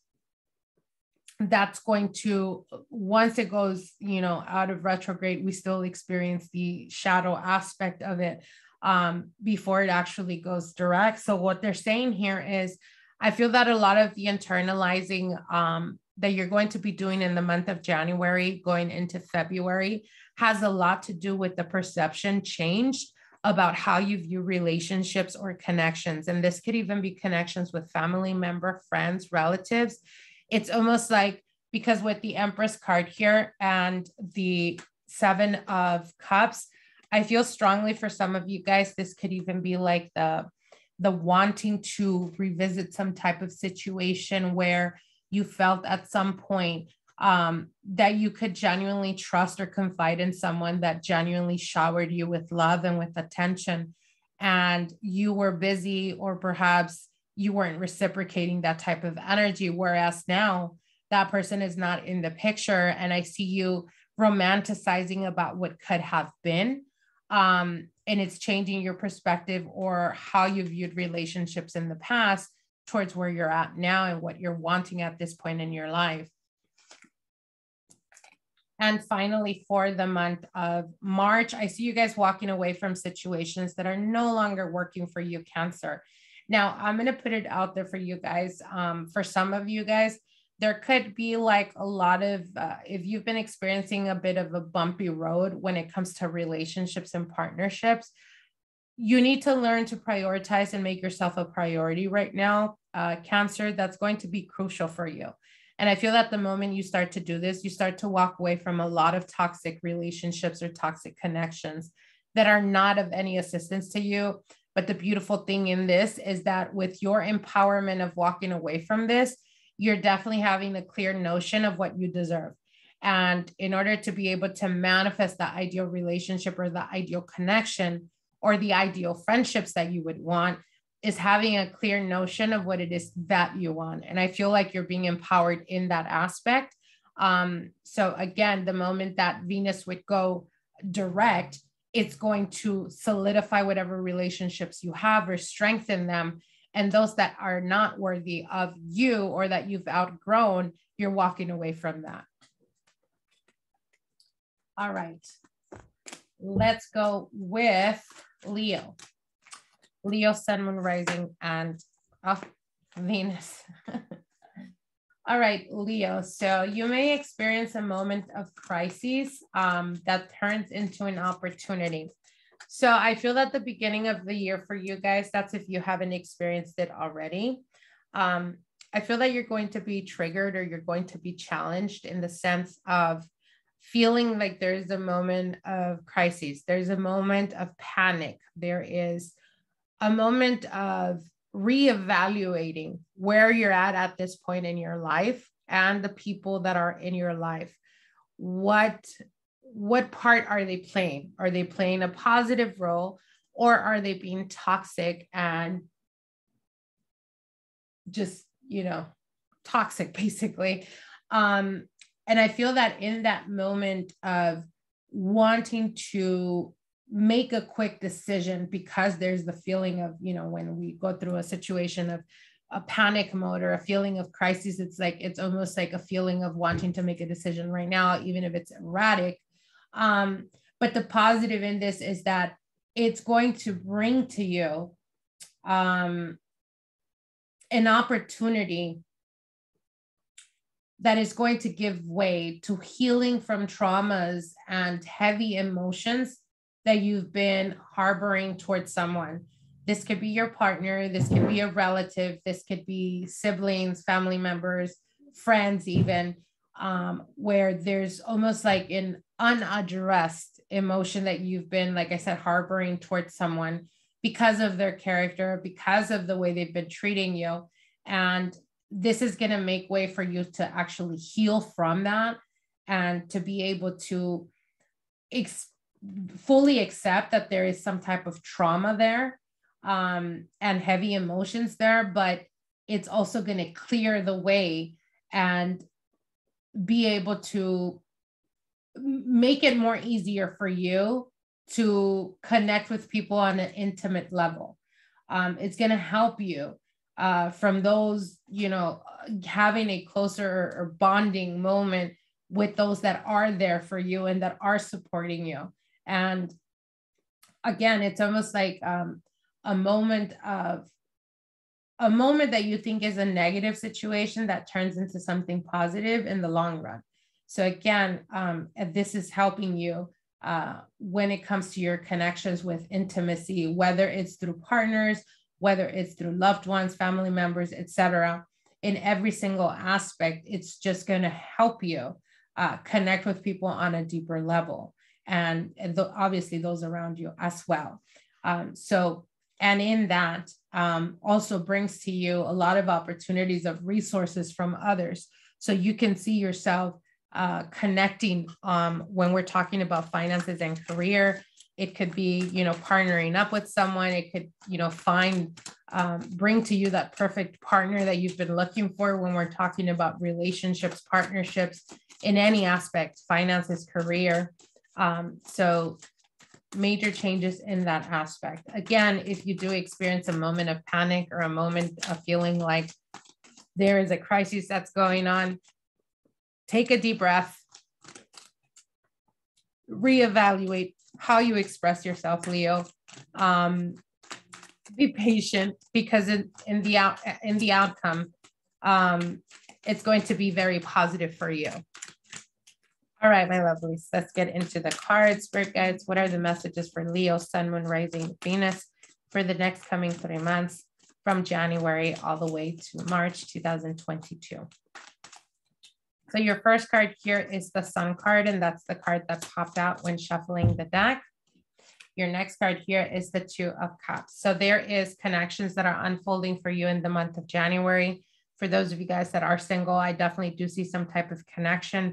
that's going to, once it goes, you know, out of retrograde, we still experience the shadow aspect of it um, before it actually goes direct. So what they're saying here is, I feel that a lot of the internalizing um, that you're going to be doing in the month of January going into February has a lot to do with the perception changed about how you view relationships or connections. And this could even be connections with family member, friends, relatives. It's almost like, because with the Empress card here and the Seven of Cups, I feel strongly for some of you guys, this could even be like the the wanting to revisit some type of situation where you felt at some point um, that you could genuinely trust or confide in someone that genuinely showered you with love and with attention, and you were busy, or perhaps you weren't reciprocating that type of energy. Whereas now that person is not in the picture, and I see you romanticizing about what could have been. Um, and it's changing your perspective or how you viewed relationships in the past towards where you're at now and what you're wanting at this point in your life. And finally, for the month of March, I see you guys walking away from situations that are no longer working for you, Cancer. Now, I'm going to put it out there for you guys. Um, for some of you guys, there could be like a lot of, uh, if you've been experiencing a bit of a bumpy road when it comes to relationships and partnerships, you need to learn to prioritize and make yourself a priority right now, uh, Cancer. That's going to be crucial for you. And I feel that the moment you start to do this, you start to walk away from a lot of toxic relationships or toxic connections that are not of any assistance to you. But the beautiful thing in this is that with your empowerment of walking away from this, you're definitely having a clear notion of what you deserve. And in order to be able to manifest the ideal relationship or the ideal connection or the ideal friendships that you would want is having a clear notion of what it is that you want. And I feel like you're being empowered in that aspect. Um, so again, the moment that Venus would go direct, it's going to solidify whatever relationships you have or strengthen them. And those that are not worthy of you or that you've outgrown, you're walking away from that. All right, let's go with Leo. Leo, Sun, Moon, Rising, and oh, Venus. All right, Leo, so you may experience a moment of crisis um, that turns into an opportunity. So I feel that the beginning of the year for you guys, that's if you haven't experienced it already. Um, I feel that you're going to be triggered, or you're going to be challenged in the sense of feeling like there's a moment of crisis. There's a moment of panic. There is a moment of reevaluating where you're at at this point in your life and the people that are in your life. What, what part are they playing? Are they playing a positive role, or are they being toxic and just, you know, toxic basically? Um, and I feel that in that moment of wanting to make a quick decision, because there's the feeling of, you know, when we go through a situation of a panic mode or a feeling of crisis, it's like, it's almost like a feeling of wanting to make a decision right now, even if it's erratic. Um, but the positive in this is that it's going to bring to you um, an opportunity that is going to give way to healing from traumas and heavy emotions that you've been harboring towards someone. This could be your partner, this could be a relative, this could be siblings, family members, friends even, um, where there's almost like an unaddressed emotion that you've been, like I said, harboring towards someone because of their character, because of the way they've been treating you. And this is going to make way for you to actually heal from that and to be able to ex- fully accept that there is some type of trauma there um, and heavy emotions there, but it's also going to clear the way and be able to make it more easier for you to connect with people on an intimate level. Um, it's going to help you uh, from those, you know, having a closer or bonding moment with those that are there for you and that are supporting you. And again, it's almost like um, a moment of a moment that you think is a negative situation that turns into something positive in the long run. So again, um, this is helping you uh, when it comes to your connections with intimacy, whether it's through partners, whether it's through loved ones, family members, et cetera. In every single aspect, it's just going to help you uh, connect with people on a deeper level, and th- obviously those around you as well. Um, so, and in that um, also brings to you a lot of opportunities of resources from others. So you can see yourself Uh, connecting um, when we're talking about finances and career. It could be, you know, partnering up with someone. It could, you know, find, um, bring to you that perfect partner that you've been looking for when we're talking about relationships, partnerships, in any aspect, finances, career. Um, so major changes in that aspect. Again, if you do experience a moment of panic or a moment of feeling like there is a crisis that's going on, take a deep breath, reevaluate how you express yourself, Leo. Um, be patient, because in, in the out, in the outcome, um, it's going to be very positive for you. All right, my lovelies, let's get into the cards. Spirit guides, what are the messages for Leo, Sun, Moon, Rising, Venus for the next coming three months from January all the way to March two thousand twenty-two? So your first card here is the Sun card, and that's the card that popped out when shuffling the deck. Your next card here is the Two of Cups. So there is connections that are unfolding for you in the month of January. For those of you guys that are single, I definitely do see some type of connection.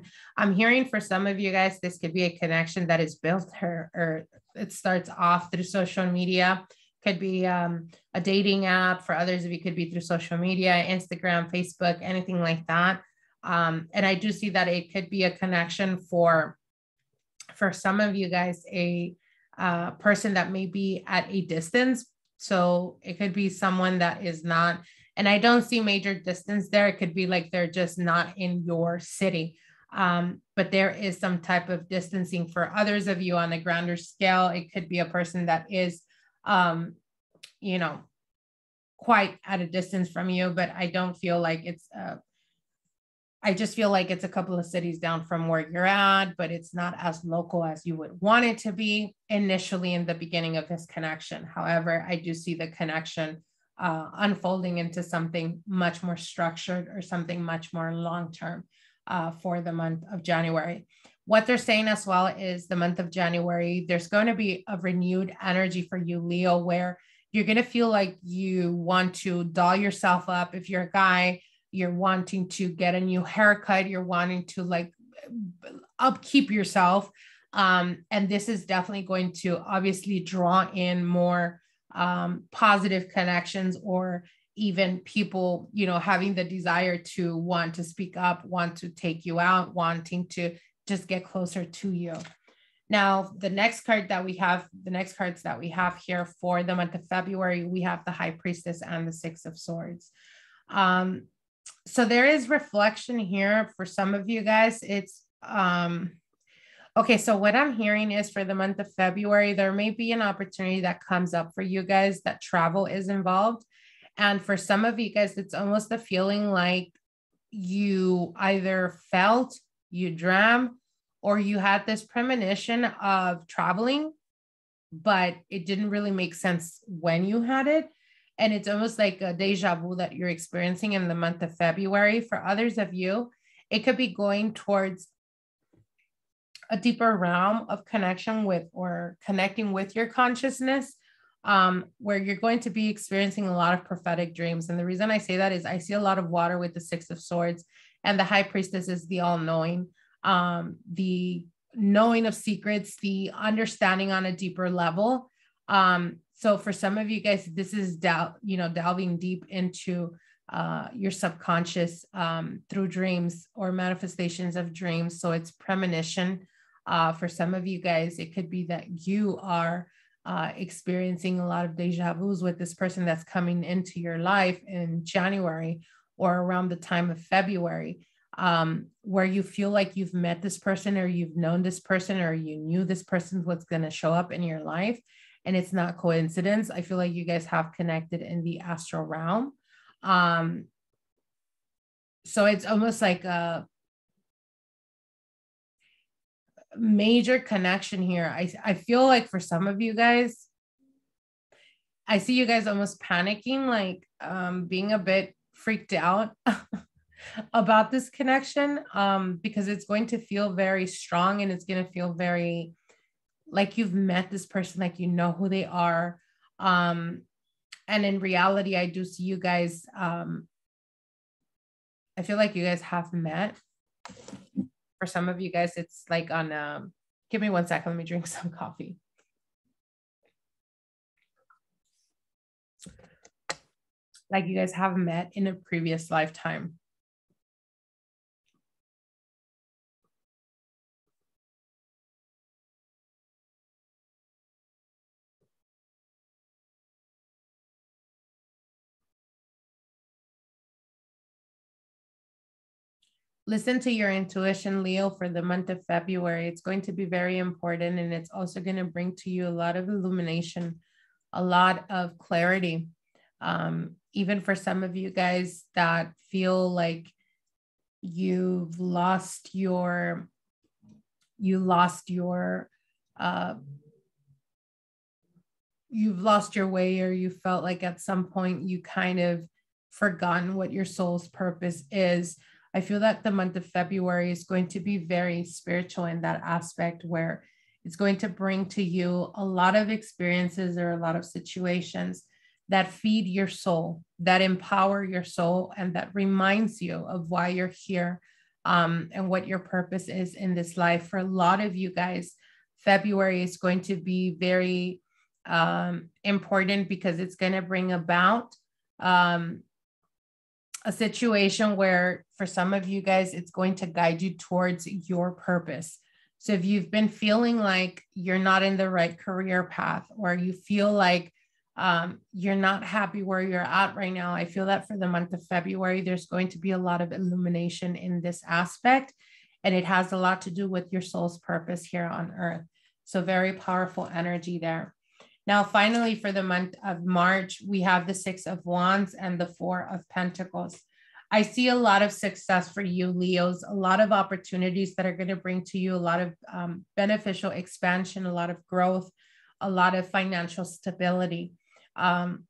I'm hearing for some of you guys, this could be a connection that is built or, or it starts off through social media. Could be um, a dating app. For others of you, could be through social media, Instagram, Facebook, anything like that. Um, and I do see that it could be a connection for, for some of you guys, a uh, person that may be at a distance. So it could be someone that is not, and I don't see major distance there. It could be like they're just not in your city. Um, but there is some type of distancing for others of you on a grander scale. It could be a person that is, um, you know, quite at a distance from you, but I don't feel like it's uh, I just feel like it's a couple of cities down from where you're at, but it's not as local as you would want it to be initially in the beginning of this connection. However, I do see the connection uh, unfolding into something much more structured or something much more long-term uh, for the month of January. What they're saying as well is the month of January, there's going to be a renewed energy for you, Leo, where you're going to feel like you want to doll yourself up. If you're a guy, you're wanting to get a new haircut, you're wanting to like upkeep yourself. Um, and this is definitely going to obviously draw in more um, positive connections, or even people, you know, having the desire to want to speak up, want to take you out, wanting to just get closer to you. Now, the next card that we have, the next cards that we have here for the month of February, we have the High Priestess and the Six of Swords. Um, so there is reflection here for some of you guys. It's, um, okay, so what I'm hearing is for the month of February, there may be an opportunity that comes up for you guys that travel is involved. And for some of you guys, it's almost the feeling like you either felt, you dreamt, or you had this premonition of traveling, but it didn't really make sense when you had it. And it's almost like a deja vu that you're experiencing in the month of February. For others of you, it could be going towards a deeper realm of connection with, or connecting with your consciousness, um, where you're going to be experiencing a lot of prophetic dreams. And the reason I say that is I see a lot of water with the Six of Swords, and the High Priestess is the all-knowing, um, the knowing of secrets, the understanding on a deeper level. Um, so for some of you guys, this is del- you know, delving deep into uh, your subconscious um, through dreams or manifestations of dreams. So it's premonition. Uh, for some of you guys, it could be that you are uh, experiencing a lot of deja vus with this person that's coming into your life in January or around the time of February, um, where you feel like you've met this person, or you've known this person, or you knew this person's what's going to show up in your life. And it's not coincidence. I feel like you guys have connected in the astral realm. Um, so it's almost like a major connection here. I, I feel like for some of you guys, I see you guys almost panicking, like um, being a bit freaked out about this connection, um, because it's going to feel very strong, and it's going to feel very like you've met this person, like you know who they are. Um, and in reality, I do see you guys, um, I feel like you guys have met. For some of you guys, it's like on, um, give me one second, let me drink some coffee. Like you guys have met in a previous lifetime. Listen to your intuition, Leo, for the month of February. It's going to be very important, and it's also going to bring to you a lot of illumination, a lot of clarity. Um, even for some of you guys that feel like you've lost your, you lost your, uh, you've lost your way, or you felt like at some point you kind of forgotten what your soul's purpose is. I feel that the month of February is going to be very spiritual in that aspect, where it's going to bring to you a lot of experiences or a lot of situations that feed your soul, that empower your soul, and that reminds you of why you're here, um, and what your purpose is in this life. For a lot of you guys, February is going to be very um, important, because it's going to bring about um, a situation where for some of you guys, it's going to guide you towards your purpose. So if you've been feeling like you're not in the right career path, or you feel like um, you're not happy where you're at right now, I feel that for the month of February, there's going to be a lot of illumination in this aspect. And it has a lot to do with your soul's purpose here on earth. So very powerful energy there. Now, finally, for the month of March, we have the Six of Wands and the Four of Pentacles. I see a lot of success for you, Leos, a lot of opportunities that are going to bring to you a lot of um, beneficial expansion, a lot of growth, a lot of financial stability. Um,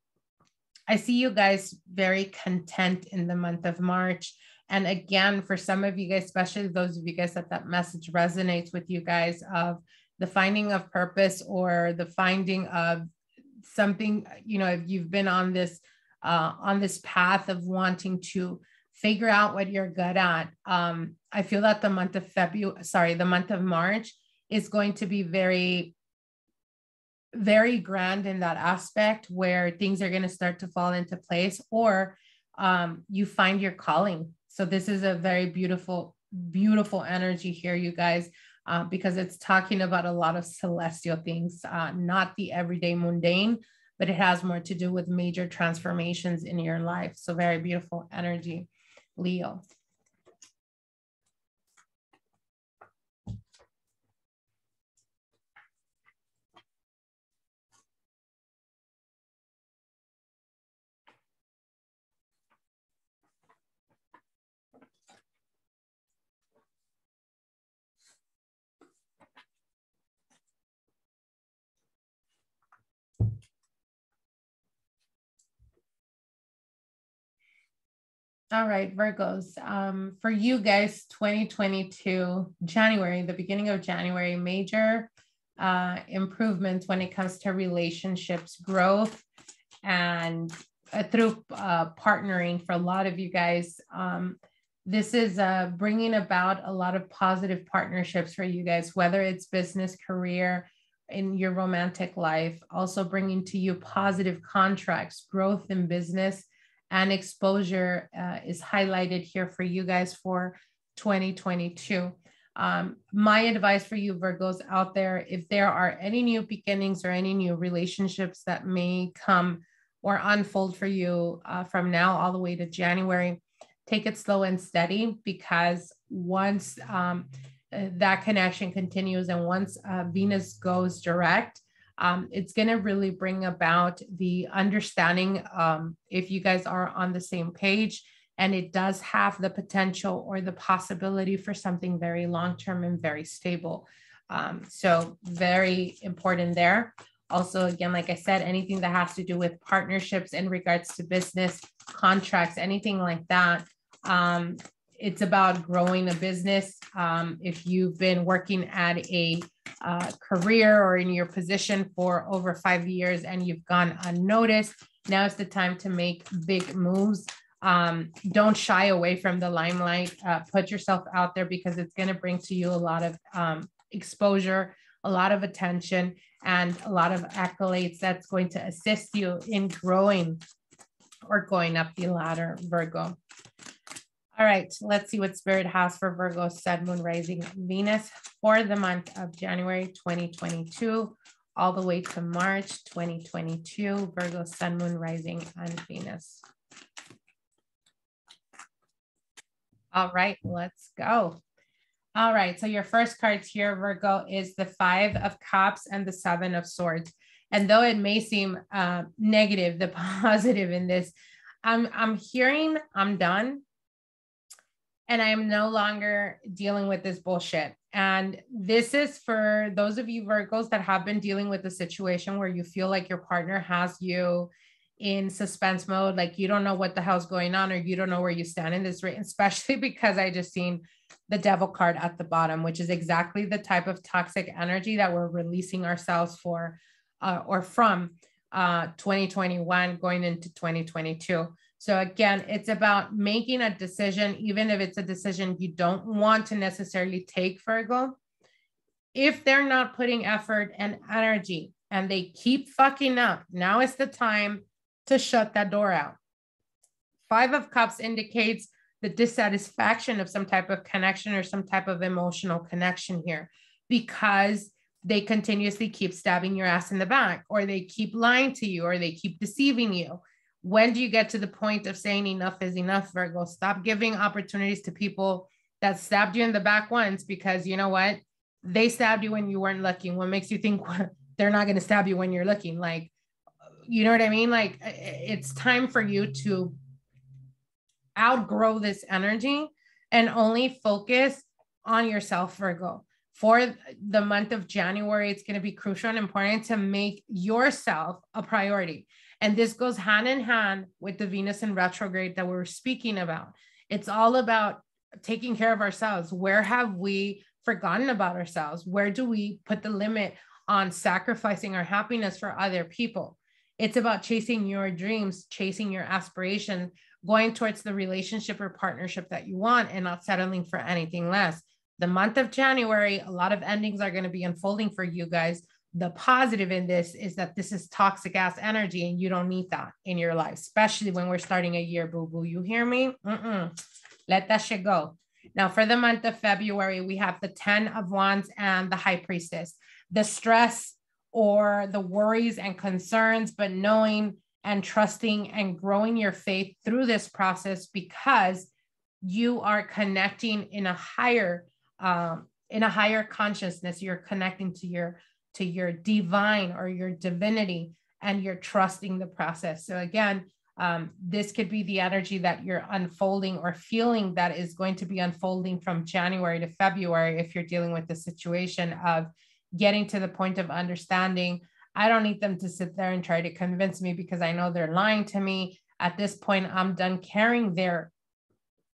I see you guys very content in the month of March. And again, for some of you guys, especially those of you guys that that message resonates with you guys of the finding of purpose or the finding of something, you know, if you've been on this, uh, on this path of wanting to figure out what you're good at. Um, I feel that the month of February, sorry, the month of March is going to be very, very grand in that aspect where things are going to start to fall into place or um, you find your calling. So this is a very beautiful, beautiful energy here, you guys, uh, because it's talking about a lot of celestial things, uh, not the everyday mundane, but it has more to do with major transformations in your life. So very beautiful energy, Leo. All right, Virgos, um, for you guys, twenty twenty-two, January, the beginning of January, major uh, improvements when it comes to relationships, growth, and uh, through uh, partnering for a lot of you guys. Um, this is uh, bringing about a lot of positive partnerships for you guys, whether it's business, career, in your romantic life, also bringing to you positive contracts, growth in business, and exposure uh, is highlighted here for you guys for twenty twenty-two. Um, my advice for you Virgos out there, if there are any new beginnings or any new relationships that may come or unfold for you uh, from now all the way to January, take it slow and steady, because once um, that connection continues and once uh, Venus goes direct, Um, it's going to really bring about the understanding um, if you guys are on the same page, and it does have the potential or the possibility for something very long-term and very stable. Um, so very important there. Also, again, like I said, anything that has to do with partnerships in regards to business, contracts, anything like that. Um, it's about growing a business. Um, if you've been working at a uh, career or in your position for over five years and you've gone unnoticed, now is the time to make big moves. Um, don't shy away from the limelight. Uh, put yourself out there, because it's going to bring to you a lot of um, exposure, a lot of attention, and a lot of accolades that's going to assist you in growing or going up the ladder, Virgo. All right, let's see what Spirit has for Virgo, Sun, Moon, Rising, Venus for the month of January twenty twenty-two, all the way to March twenty twenty-two, Virgo, Sun, Moon, Rising, and Venus. All right, let's go. All right, so your first cards here, Virgo, is the Five of Cups and the Seven of Swords. And though it may seem uh, negative, the positive in this, I'm, I'm hearing I'm done. And I am no longer dealing with this bullshit. And this is for those of you Virgos that have been dealing with a situation where you feel like your partner has you in suspense mode, like you don't know what the hell's going on, or you don't know where you stand in this, especially because I just seen the Devil card at the bottom, which is exactly the type of toxic energy that we're releasing ourselves for uh, or from uh, twenty twenty-one going into twenty twenty-two. So again, it's about making a decision, even if it's a decision you don't want to necessarily take, Virgo. If they're not putting effort and energy and they keep fucking up, now is the time to shut that door out. Five of Cups indicates the dissatisfaction of some type of connection or some type of emotional connection here, because they continuously keep stabbing your ass in the back, or they keep lying to you, or they keep deceiving you. When do you get to the point of saying enough is enough, Virgo? Stop giving opportunities to people that stabbed you in the back once, because you know what? They stabbed you when you weren't looking. What makes you think they're not going to stab you when you're looking? Like, you know what I mean? Like, it's time for you to outgrow this energy and only focus on yourself, Virgo. for the month of January, it's going to be crucial and important to make yourself a priority. And this goes hand in hand with the Venus in retrograde that we're speaking about. It's all about taking care of ourselves. Where have we forgotten about ourselves? Where do we put the limit on sacrificing our happiness for other people? It's about chasing your dreams, chasing your aspirations, going towards the relationship or partnership that you want and not settling for anything less. The month of January, a lot of endings are going to be unfolding for you guys. The positive in this is that this is toxic ass energy and you don't need that in your life, especially when we're starting a year, boo-boo. You hear me? Mm-mm. Let that shit go. Now for the month of February, we have the ten of wands and the High Priestess. The stress or the worries and concerns, but knowing and trusting and growing your faith through this process, because you are connecting in a higher, um, in a higher consciousness. You're connecting to your, to your divine or your divinity, and you're trusting the process. So again, um, this could be the energy that you're unfolding or feeling that is going to be unfolding from January to February. If you're dealing with the situation of getting to the point of understanding, I don't need them to sit there and try to convince me because I know they're lying to me. At this point, I'm done carrying their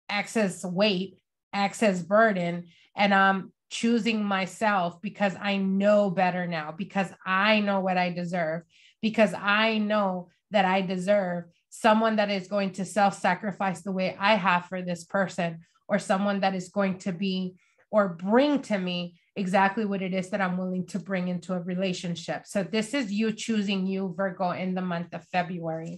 excess weight, excess burden, and I'm choosing myself because I know better now, because I know what I deserve, because I know that I deserve someone that is going to self-sacrifice the way I have for this person, or someone that is going to be or bring to me exactly what it is that I'm willing to bring into a relationship. So this is you choosing you, Virgo, in the month of February.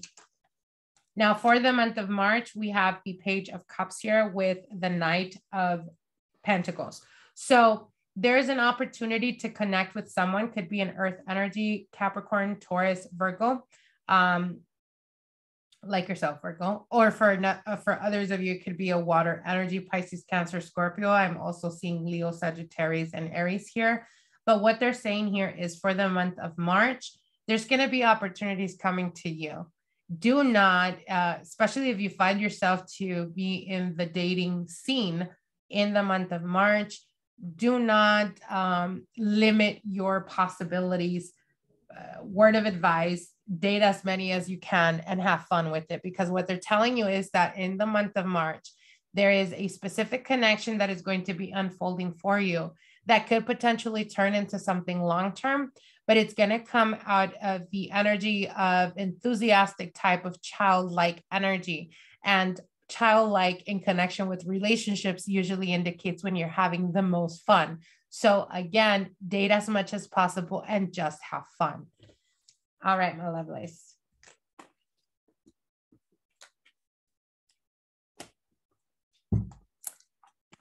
Now for the month of March, we have the Page of Cups here with the Knight of Pentacles. So there's an opportunity to connect with someone, could be an earth energy, Capricorn, Taurus, Virgo, um, like yourself, Virgo, or for, not, uh, for others of you, it could be a water energy, Pisces, Cancer, Scorpio. I'm also seeing Leo, Sagittarius, and Aries here. But what they're saying here is for the month of March, there's going to be opportunities coming to you. Do not, uh, especially if you find yourself to be in the dating scene in the month of March, do not um, limit your possibilities. Uh, word of advice, date as many as you can and have fun with it, because what they're telling you is that in the month of March, there is a specific connection that is going to be unfolding for you that could potentially turn into something long-term, but it's going to come out of the energy of enthusiastic type of childlike energy, and childlike in connection with relationships usually indicates when you're having the most fun. So again, date as much as possible and just have fun. All right, my lovelies.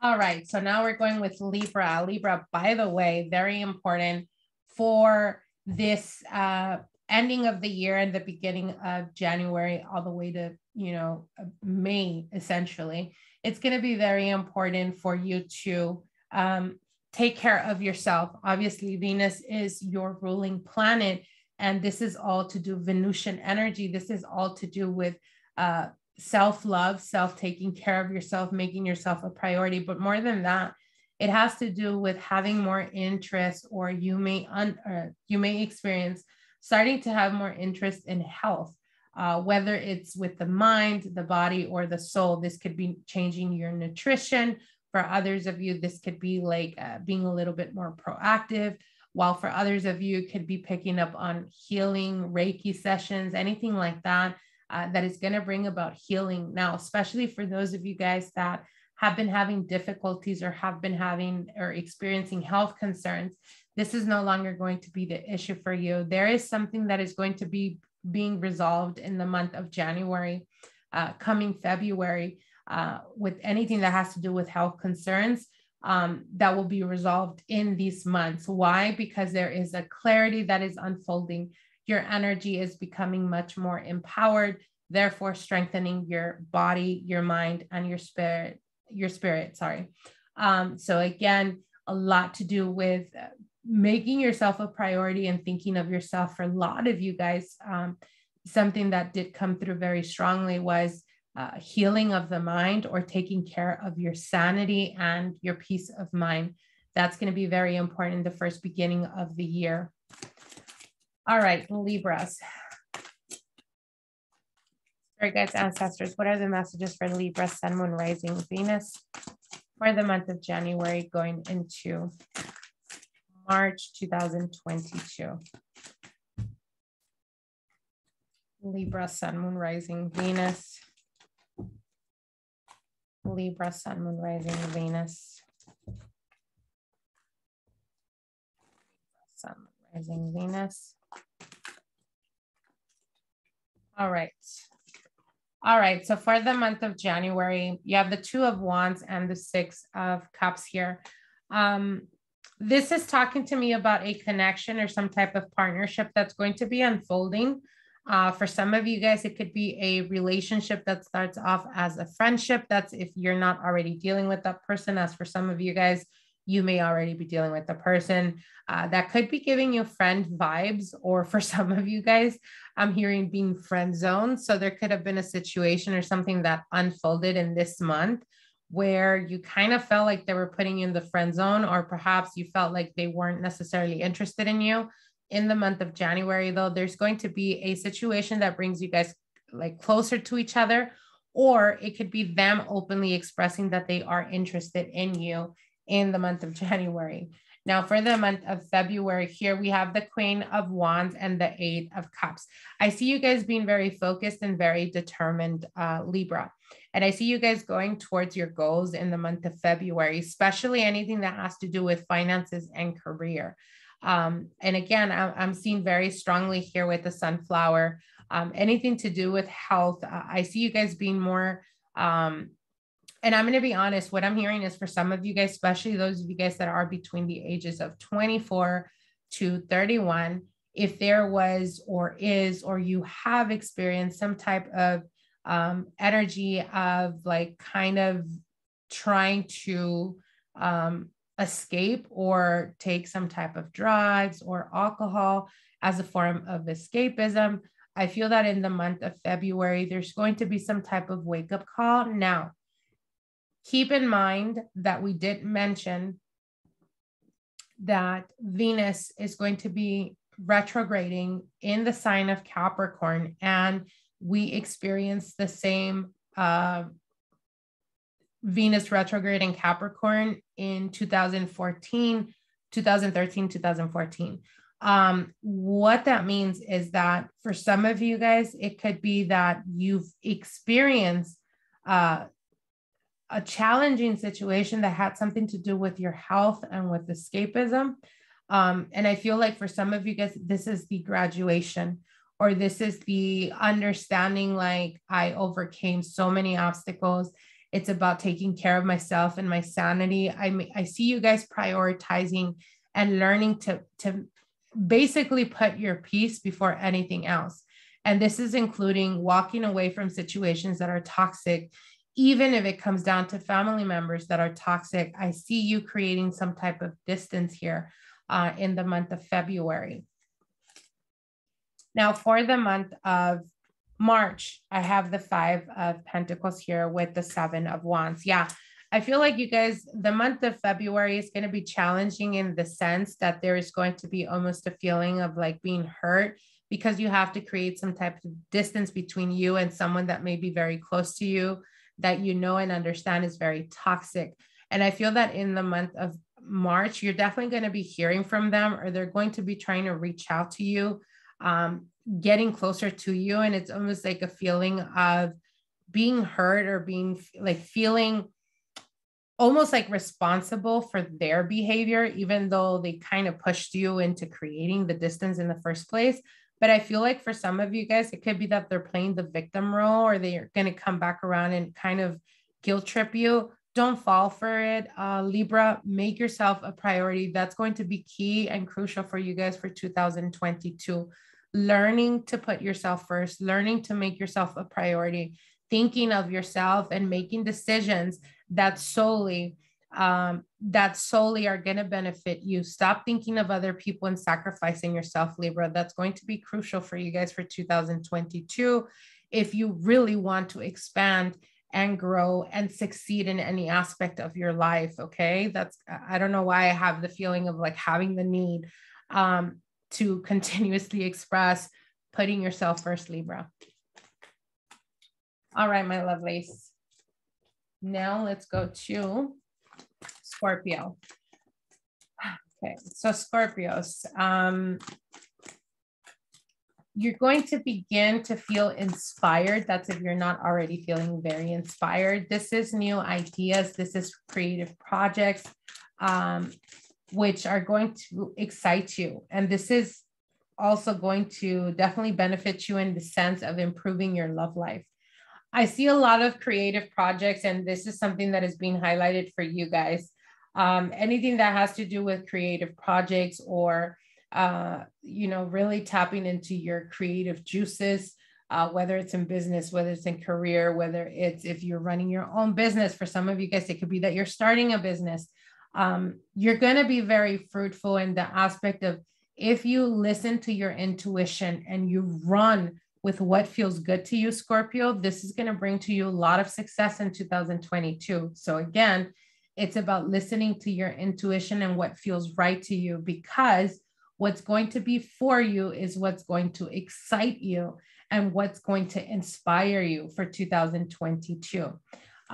All right, so now we're going with Libra. Libra, by the way, very important for this uh, ending of the year and the beginning of January all the way to, you know, May, essentially. It's going to be very important for you to um, take care of yourself. Obviously, Venus is your ruling planet, and this is all to do with Venusian energy. This is all to do with uh, self-love, self-taking care of yourself, making yourself a priority. But more than that, it has to do with having more interest, or you may, un or you may experience starting to have more interest in health, uh, whether it's with the mind, the body, or the soul. This could be changing your nutrition. For others of you, this could be like uh, being a little bit more proactive, while for others of you, it could be picking up on healing, Reiki sessions, anything like that, uh, that is going to bring about healing. Now, especially for those of you guys that have been having difficulties or have been having or experiencing health concerns, this is no longer going to be the issue for you. There is something that is going to be being resolved in the month of January, uh, coming February, uh, with anything that has to do with health concerns. Um, that will be resolved in these months. Why? Because there is a clarity that is unfolding. Your energy is becoming much more empowered, therefore strengthening your body, your mind, and your spirit, your spirit, sorry. Um, so again, a lot to do with making yourself a priority and thinking of yourself. For a lot of you guys, um, something that did come through very strongly was Uh, healing of the mind, or taking care of your sanity and your peace of mind. That's going to be very important in the first beginning of the year. All right, Libras. All right, guys, ancestors, what are the messages for Libra, Sun, Moon, Rising, Venus for the month of January going into March two thousand twenty-two? Libra, Sun, Moon, Rising, Venus. Libra, Sun, Moon, Rising, Venus. Sun, Moon, Rising, Venus. All right. All right, so for the month of January, you have the Two of Wands and the Six of Cups here. Um, this is talking to me about a connection or some type of partnership that's going to be unfolding. Uh, for some of you guys, it could be a relationship that starts off as a friendship. That's if you're not already dealing with that person. As for some of you guys, you may already be dealing with the person uh, that could be giving you friend vibes, or for some of you guys, I'm hearing being friend zoned. So there could have been a situation or something that unfolded in this month where you kind of felt like they were putting you in the friend zone, or perhaps you felt like they weren't necessarily interested in you. In the month of January, though, there's going to be a situation that brings you guys like closer to each other, or it could be them openly expressing that they are interested in you in the month of January. Now for the month of February here, we have the Queen of Wands and the Eight of Cups. I see you guys being very focused and very determined, uh, Libra. And I see you guys going towards your goals in the month of February, especially anything that has to do with finances and career. Um, and again, I, I'm seeing very strongly here with the sunflower, um, anything to do with health. Uh, I see you guys being more, um, and I'm going to be honest, what I'm hearing is for some of you guys, especially those of you guys that are between the ages of twenty-four to thirty-one, if there was or is, or you have experienced some type of um, energy of like kind of trying to um, escape or take some type of drugs or alcohol as a form of escapism, I feel that in the month of February, there's going to be some type of wake-up call. Now, keep in mind that we did mention that Venus is going to be retrograding in the sign of Capricorn, and we experienced the same uh, Venus retrograde in Capricorn in two thousand thirteen, two thousand fourteen. Um, what that means is that for some of you guys, it could be that you've experienced uh, a challenging situation that had something to do with your health and with escapism. Um, and I feel like for some of you guys, this is the graduation, or this is the understanding, like I overcame so many obstacles. It's about taking care of myself and my sanity. I, I see you guys prioritizing and learning to, to basically put your peace before anything else. And this is including walking away from situations that are toxic, even if it comes down to family members that are toxic. I see you creating some type of distance here uh, in the month of February. Now for the month of March, I have the Five of Pentacles here with the Seven of Wands. Yeah, I feel like you guys, the month of February is going to be challenging in the sense that there is going to be almost a feeling of like being hurt, because you have to create some type of distance between you and someone that may be very close to you, that you know and understand is very toxic. And I feel that in the month of March, you're definitely going to be hearing from them, or they're going to be trying to reach out to you, um, getting closer to you. And it's almost like a feeling of being hurt, or being like feeling almost like responsible for their behavior, even though they kind of pushed you into creating the distance in the first place. But I feel like for some of you guys, it could be that they're playing the victim role, or they're going to come back around and kind of guilt trip you. Don't fall for it. Uh, Libra, make yourself a priority. That's going to be key and crucial for you guys for two thousand twenty-two. Learning to put yourself first, learning to make yourself a priority, thinking of yourself and making decisions that solely Um, that solely are going to benefit you. Stop thinking of other people and sacrificing yourself, Libra. That's going to be crucial for you guys for two thousand twenty-two. If you really want to expand and grow and succeed in any aspect of your life. Okay. That's, I don't know why I have the feeling of like having the need um, to continuously express putting yourself first, Libra. All right, my lovelies. Now let's go to Scorpio. Okay. So Scorpios, um, you're going to begin to feel inspired. That's if you're not already feeling very inspired. This is new ideas. This is creative projects, um, which are going to excite you. And this is also going to definitely benefit you in the sense of improving your love life. I see a lot of creative projects, and this is something that is being highlighted for you guys. Um, anything that has to do with creative projects or Uh, you know, really tapping into your creative juices, uh, whether it's in business, whether it's in career, whether it's if you're running your own business. For some of you guys, it could be that you're starting a business. Um, you're going to be very fruitful in the aspect of if you listen to your intuition and you run with what feels good to you, Scorpio, this is going to bring to you a lot of success in two thousand twenty-two. So again, it's about listening to your intuition and what feels right to you, because what's going to be for you is what's going to excite you and what's going to inspire you for two thousand twenty-two.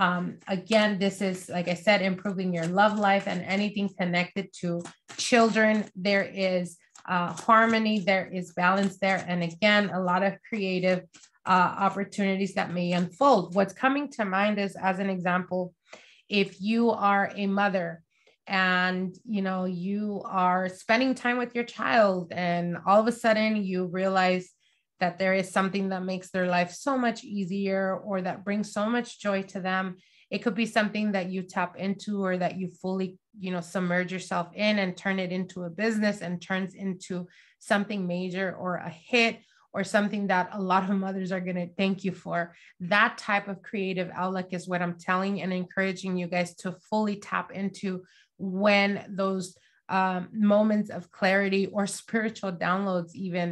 Um, again, this is, like I said, improving your love life and anything connected to children. There is uh, harmony, there is balance there. And again, a lot of creative uh, opportunities that may unfold. What's coming to mind is, as an example, if you are a mother, and, you know, you are spending time with your child and all of a sudden you realize that there is something that makes their life so much easier or that brings so much joy to them. It could be something that you tap into or that you fully, you know, submerge yourself in and turn it into a business and turns into something major or a hit or something that a lot of mothers are going to thank you for. That type of creative outlook is what I'm telling and encouraging you guys to fully tap into when those um, moments of clarity or spiritual downloads even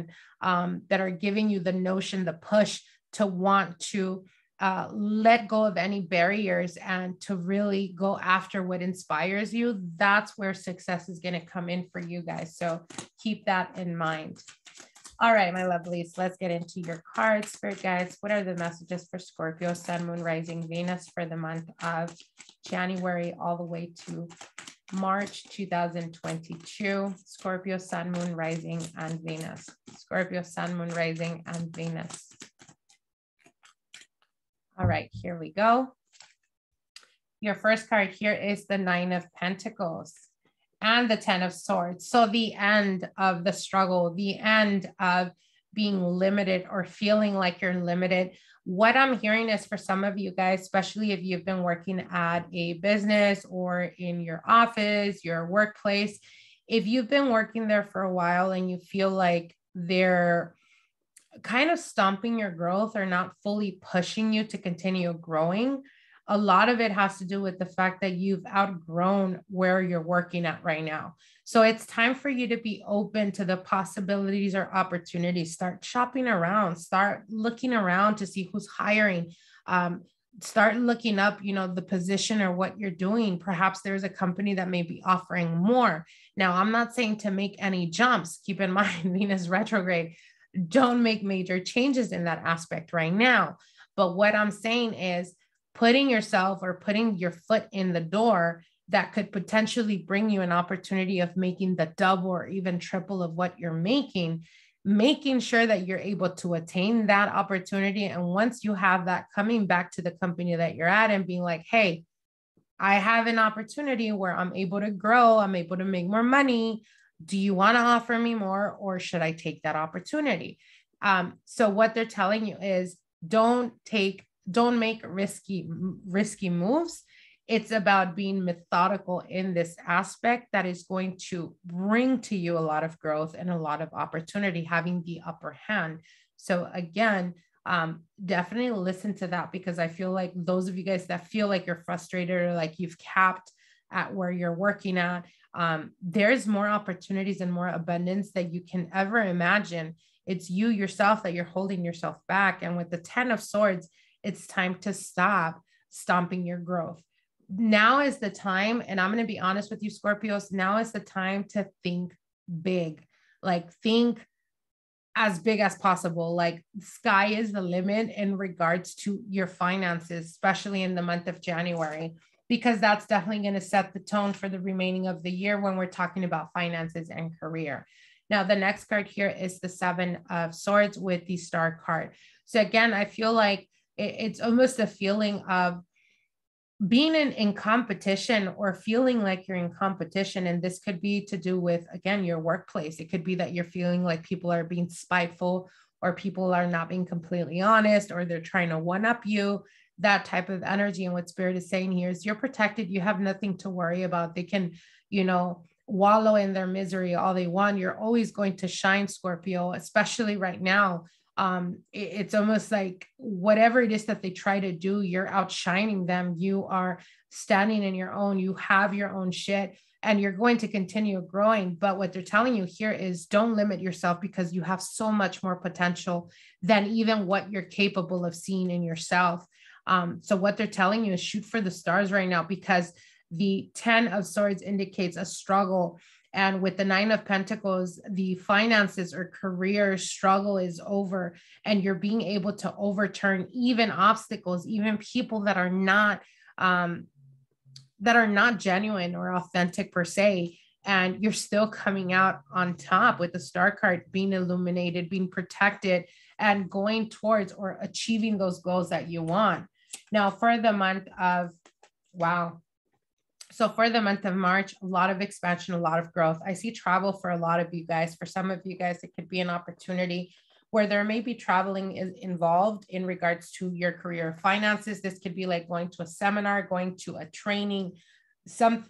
um, that are giving you the notion, the push to want to uh, let go of any barriers and to really go after what inspires you. That's where success is going to come in for you guys. So keep that in mind. All right, my lovelies, let's get into your cards, Spirit Guides. What are the messages for Scorpio, Sun, Moon, Rising, Venus for the month of January all the way to March two thousand twenty-two? Scorpio, Sun, Moon, Rising, and Venus. Scorpio, Sun, Moon, Rising, and Venus. All right, here we go. Your first card here is the Nine of Pentacles and the Ten of Swords. So the end of the struggle, the end of being limited or feeling like you're limited. What I'm hearing is for some of you guys, especially if you've been working at a business or in your office, your workplace, if you've been working there for a while and you feel like they're kind of stomping your growth or not fully pushing you to continue growing, a lot of it has to do with the fact that you've outgrown where you're working at right now. So it's time for you to be open to the possibilities or opportunities. Start shopping around, start looking around to see who's hiring. Um, start looking up, you know, the position or what you're doing. Perhaps there's a company that may be offering more. Now, I'm not saying to make any jumps. Keep in mind, Venus retrograde. Don't make major changes in that aspect right now. But what I'm saying is, putting yourself or putting your foot in the door that could potentially bring you an opportunity of making the double or even triple of what you're making, making sure that you're able to attain that opportunity. And once you have that, coming back to the company that you're at and being like, hey, I have an opportunity where I'm able to grow, I'm able to make more money. Do you want to offer me more, or should I take that opportunity? Um, so what they're telling you is don't take Don't make risky, risky moves. It's about being methodical in this aspect that is going to bring to you a lot of growth and a lot of opportunity, having the upper hand. So again, um, definitely listen to that, because I feel like those of you guys that feel like you're frustrated or like you've capped at where you're working at, um, there's more opportunities and more abundance that you can ever imagine. It's you yourself that you're holding yourself back. And with the Ten of Swords, it's time to stop stomping your growth. Now is the time, and I'm going to be honest with you, Scorpios, now is the time to think big, like think as big as possible. Like sky is the limit in regards to your finances, especially in the month of January, because that's definitely going to set the tone for the remaining of the year when we're talking about finances and career. Now, the next card here is the Seven of Swords with the Star card. So again, I feel like it, it's almost a feeling of being in, in competition, or feeling like you're in competition. And this could be to do with, again, your workplace. It could be that you're feeling like people are being spiteful, or people are not being completely honest, or they're trying to one-up you, that type of energy. And what Spirit is saying here is you're protected. You have nothing to worry about. They can, you know, wallow in their misery all they want. You're always going to shine, Scorpio, especially right now. Um, it, it's almost like whatever it is that they try to do, you're outshining them. You are standing in your own, you have your own shit, and you're going to continue growing. But what they're telling you here is don't limit yourself, because you have so much more potential than even what you're capable of seeing in yourself. Um, so what they're telling you is shoot for the stars right now, because the Ten of Swords indicates a struggle. And with the Nine of Pentacles, the finances or career struggle is over, and you're being able to overturn even obstacles, even people that are not, um, that are not genuine or authentic per se. And you're still coming out on top with the Star card, being illuminated, being protected, and going towards or achieving those goals that you want. Now for the month of, wow. So for the month of March, a lot of expansion, a lot of growth. I see travel for a lot of you guys. For some of you guys, it could be an opportunity where there may be traveling is involved in regards to your career finances. This could be like going to a seminar, going to a training, some,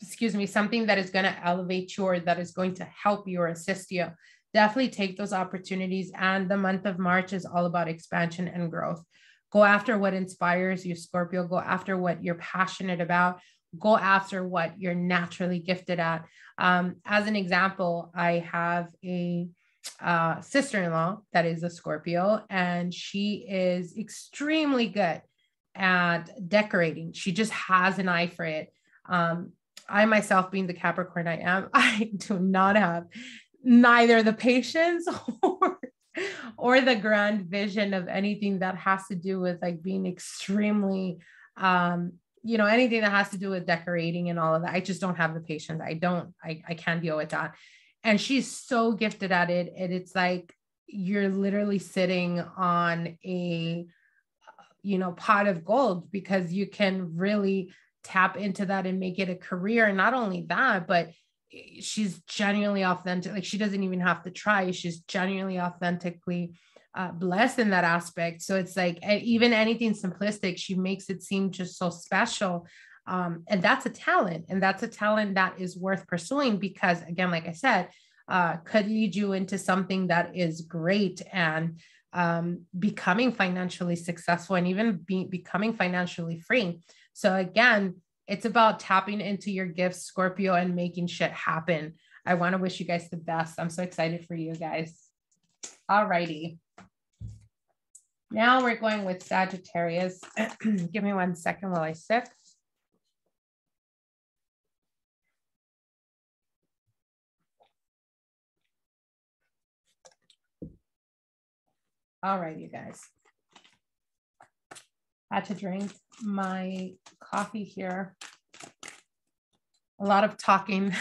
excuse me, something that is going to elevate you, or that is going to help you or assist you. Definitely take those opportunities. And the month of March is all about expansion and growth. Go after what inspires you, Scorpio. Go after what you're passionate about. Go after what you're naturally gifted at. Um, as an example, I have a uh, sister-in-law that is a Scorpio, and she is extremely good at decorating. She just has an eye for it. Um, I myself, being the Capricorn I am, I do not have neither the patience or or the grand vision of anything that has to do with like being extremely um, you know, anything that has to do with decorating and all of that. I just don't have the patience. I don't, I, I can't deal with that. And she's so gifted at it. And it's like, you're literally sitting on a, you know, pot of gold, because you can really tap into that and make it a career. And not only that, but she's genuinely authentic. Like she doesn't even have to try. She's genuinely authentically Uh, blessed in that aspect. So it's like, even anything simplistic, she makes it seem just so special. Um, and that's a talent. And that's a talent that is worth pursuing, because again, like I said, uh, could lead you into something that is great, and um, becoming financially successful, and even be, becoming financially free. So again, it's about tapping into your gifts, Scorpio, and making shit happen. I want to wish you guys the best. I'm so excited for you guys. All righty. Now we're going with Sagittarius. Give me one second while I sip. All right, you guys. Had to drink my coffee here. A lot of talking.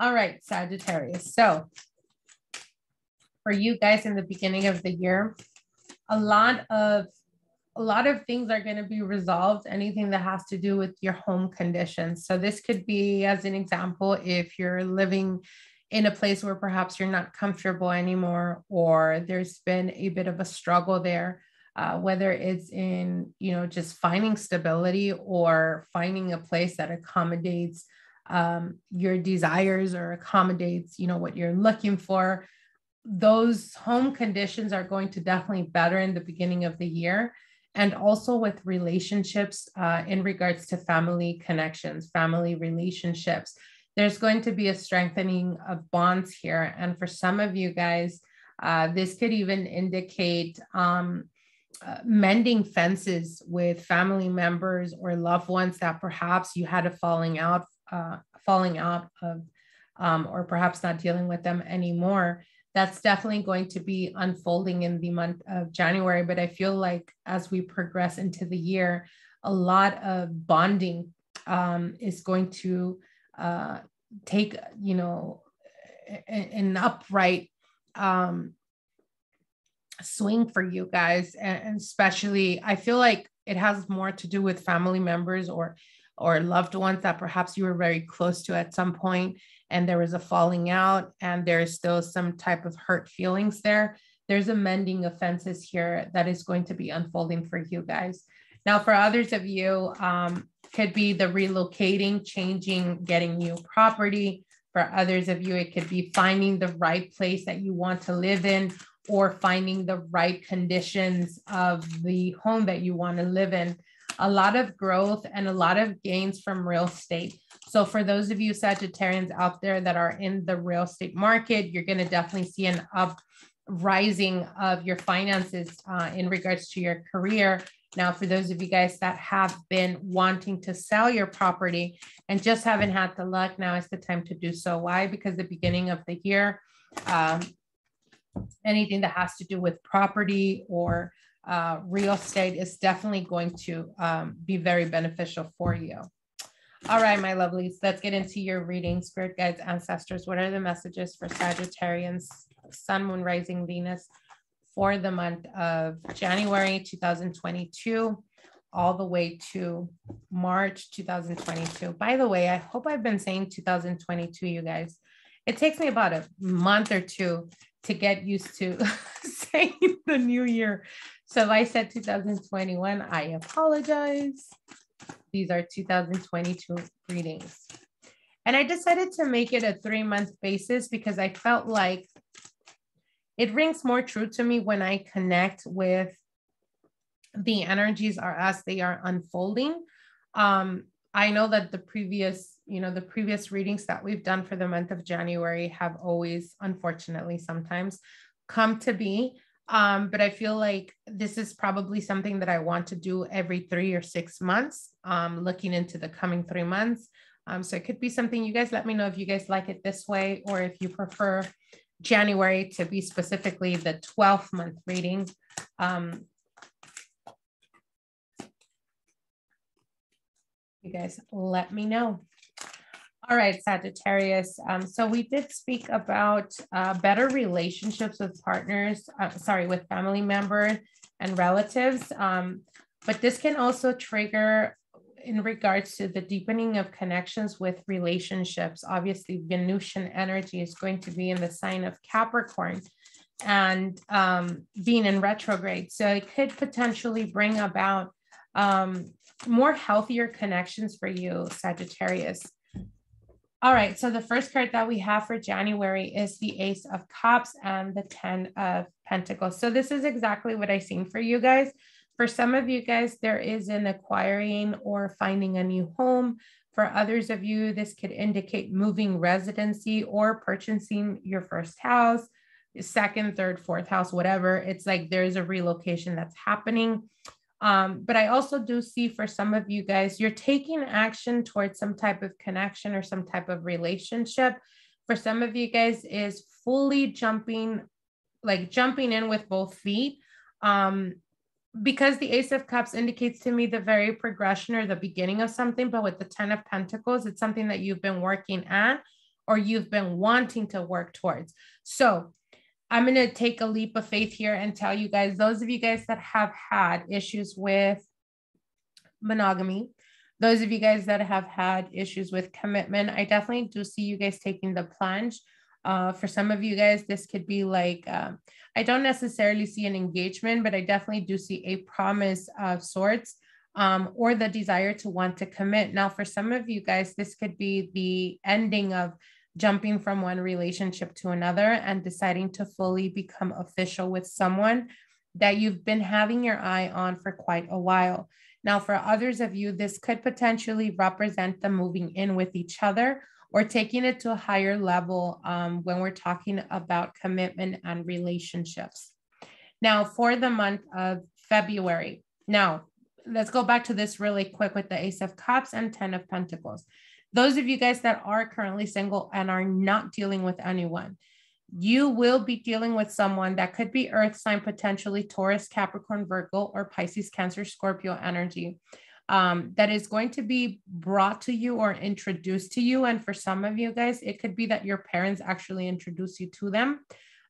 All right, Sagittarius. So for you guys in the beginning of the year, a lot of a lot of things are going to be resolved, anything that has to do with your home conditions. So this could be, as an example, if you're living in a place where perhaps you're not comfortable anymore, or there's been a bit of a struggle there, uh, whether it's in, you know, just finding stability, or finding a place that accommodates um, your desires, or accommodates, you know, what you're looking for. Those home conditions are going to definitely better in the beginning of the year. And also with relationships, uh, in regards to family connections, family relationships, there's going to be a strengthening of bonds here. And for some of you guys, uh, this could even indicate um, Uh, mending fences with family members or loved ones that perhaps you had a falling out, uh, falling out of, um, or perhaps not dealing with them anymore. That's definitely going to be unfolding in the month of January. But I feel like as we progress into the year, a lot of bonding um, is going to uh, take, you know, an upright um swing for you guys. And especially, I feel like it has more to do with family members or or loved ones that perhaps you were very close to at some point, and there was a falling out, and there's still some type of hurt feelings there. There's a mending of fences here that is going to be unfolding for you guys. Now, for others of you, um, could be the relocating, changing, getting new property. For others of you, it could be finding the right place that you want to live in, or finding the right conditions of the home that you want to live in. A lot of growth and a lot of gains from real estate. So for those of you Sagittarians out there that are in the real estate market, you're going to definitely see an uprising of your finances uh, in regards to your career. Now, for those of you guys that have been wanting to sell your property and just haven't had the luck, now is the time to do so. Why? Because the beginning of the year, um, anything that has to do with property or uh, real estate is definitely going to um, be very beneficial for you. All right, my lovelies, let's get into your reading. Spirit guides, ancestors, what are the messages for Sagittarians, Sun, Moon, Rising, Venus for the month of January two thousand twenty-two all the way to March two thousand twenty-two? By the way, I hope I've been saying two thousand twenty-two, you guys. It takes me about a month or two to get used to saying the new year. So if I said two thousand twenty-one, I apologize. These are two thousand twenty-two readings. And I decided to make it a three-month basis because I felt like it rings more true to me when I connect with the energies are as they are unfolding. Um, I know that the previous, you know, the previous readings that we've done for the month of January have always, unfortunately, sometimes come to be. Um, but I feel like this is probably something that I want to do every three or six months, um, looking into the coming three months. Um, so it could be something, you guys let me know if you guys like it this way, or if you prefer January to be specifically the twelfth month reading. Um, You guys let me know. All right, Sagittarius. Um, so we did speak about uh, better relationships with partners, uh, sorry, with family members and relatives. Um, but this can also trigger in regards to the deepening of connections with relationships. Obviously, Venusian energy is going to be in the sign of Capricorn and um, being in retrograde. So it could potentially bring about um, more healthier connections for you, Sagittarius. All right, so the first card that we have for January is the Ace of Cups and the Ten of Pentacles. So this is exactly what I've seen for you guys. For some of you guys, there is an acquiring or finding a new home. For others of you, this could indicate moving residency or purchasing your first house, second, third, fourth house, whatever. It's like there's a relocation that's happening. Um, but I also do see for some of you guys, you're taking action towards some type of connection or some type of relationship. For some of you guys is fully jumping, like jumping in with both feet, um, because the Ace of Cups indicates to me the very progression or the beginning of something. But with the Ten of Pentacles, it's something that you've been working at or you've been wanting to work towards. So I'm going to take a leap of faith here and tell you guys, those of you guys that have had issues with monogamy, those of you guys that have had issues with commitment, I definitely do see you guys taking the plunge. Uh, for some of you guys, this could be like, um, I don't necessarily see an engagement, but I definitely do see a promise of sorts, um, or the desire to want to commit. Now, for some of you guys, this could be the ending of jumping from one relationship to another and deciding to fully become official with someone that you've been having your eye on for quite a while. Now, for others of you, this could potentially represent the moving in with each other or taking it to a higher level um, when we're talking about commitment and relationships. Now, for the month of February. Now, let's go back to this really quick with the Ace of Cups and Ten of Pentacles. Those of you guys that are currently single and are not dealing with anyone, you will be dealing with someone that could be earth sign, potentially Taurus, Capricorn, Virgo, or Pisces, Cancer, Scorpio energy, um, that is going to be brought to you or introduced to you. And for some of you guys, it could be that your parents actually introduce you to them.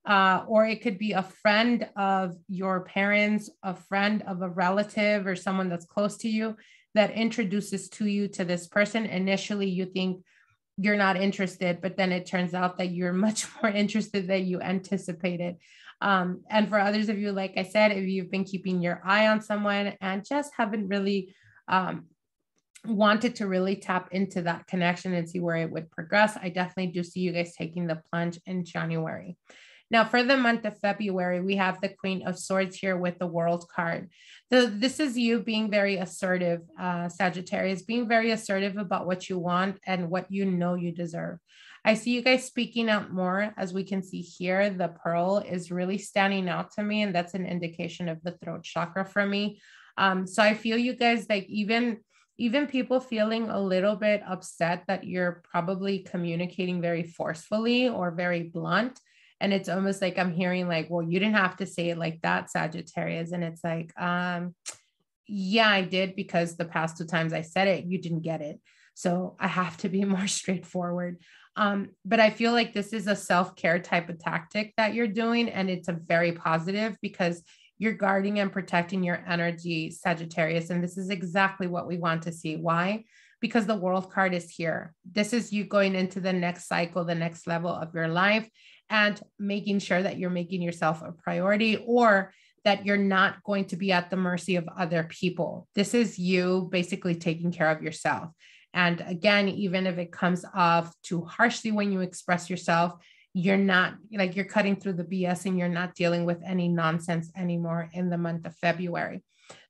Uh, or it could be a friend of your parents, a friend of a relative, or someone that's close to you that introduces to you to this person. Initially, you think you're not interested, but then it turns out that you're much more interested than you anticipated. Um, and for others of you, like I said, if you've been keeping your eye on someone and just haven't really um, wanted to really tap into that connection and see where it would progress, I definitely do see you guys taking the plunge in January. Now, for the month of February, we have the Queen of Swords here with the World card. So this is you being very assertive, uh, Sagittarius, being very assertive about what you want and what you know you deserve. I see you guys speaking out more. As we can see here, the pearl is really standing out to me, and that's an indication of the throat chakra for me. Um, so I feel you guys, like even, even people feeling a little bit upset that you're probably communicating very forcefully or very blunt. And it's almost like I'm hearing like, well, you didn't have to say it like that, Sagittarius. And it's like, um, yeah, I did, because the past two times I said it, you didn't get it. So I have to be more straightforward. Um, but I feel like this is a self-care type of tactic that you're doing. And it's a very positive, because you're guarding and protecting your energy, Sagittarius. And this is exactly what we want to see. Why? Because the World card is here. This is you going into the next cycle, the next level of your life, and making sure that you're making yourself a priority, or that you're not going to be at the mercy of other people. This is you basically taking care of yourself. And again, even if it comes off too harshly when you express yourself, you're not like you're cutting through the B S, and you're not dealing with any nonsense anymore in the month of February.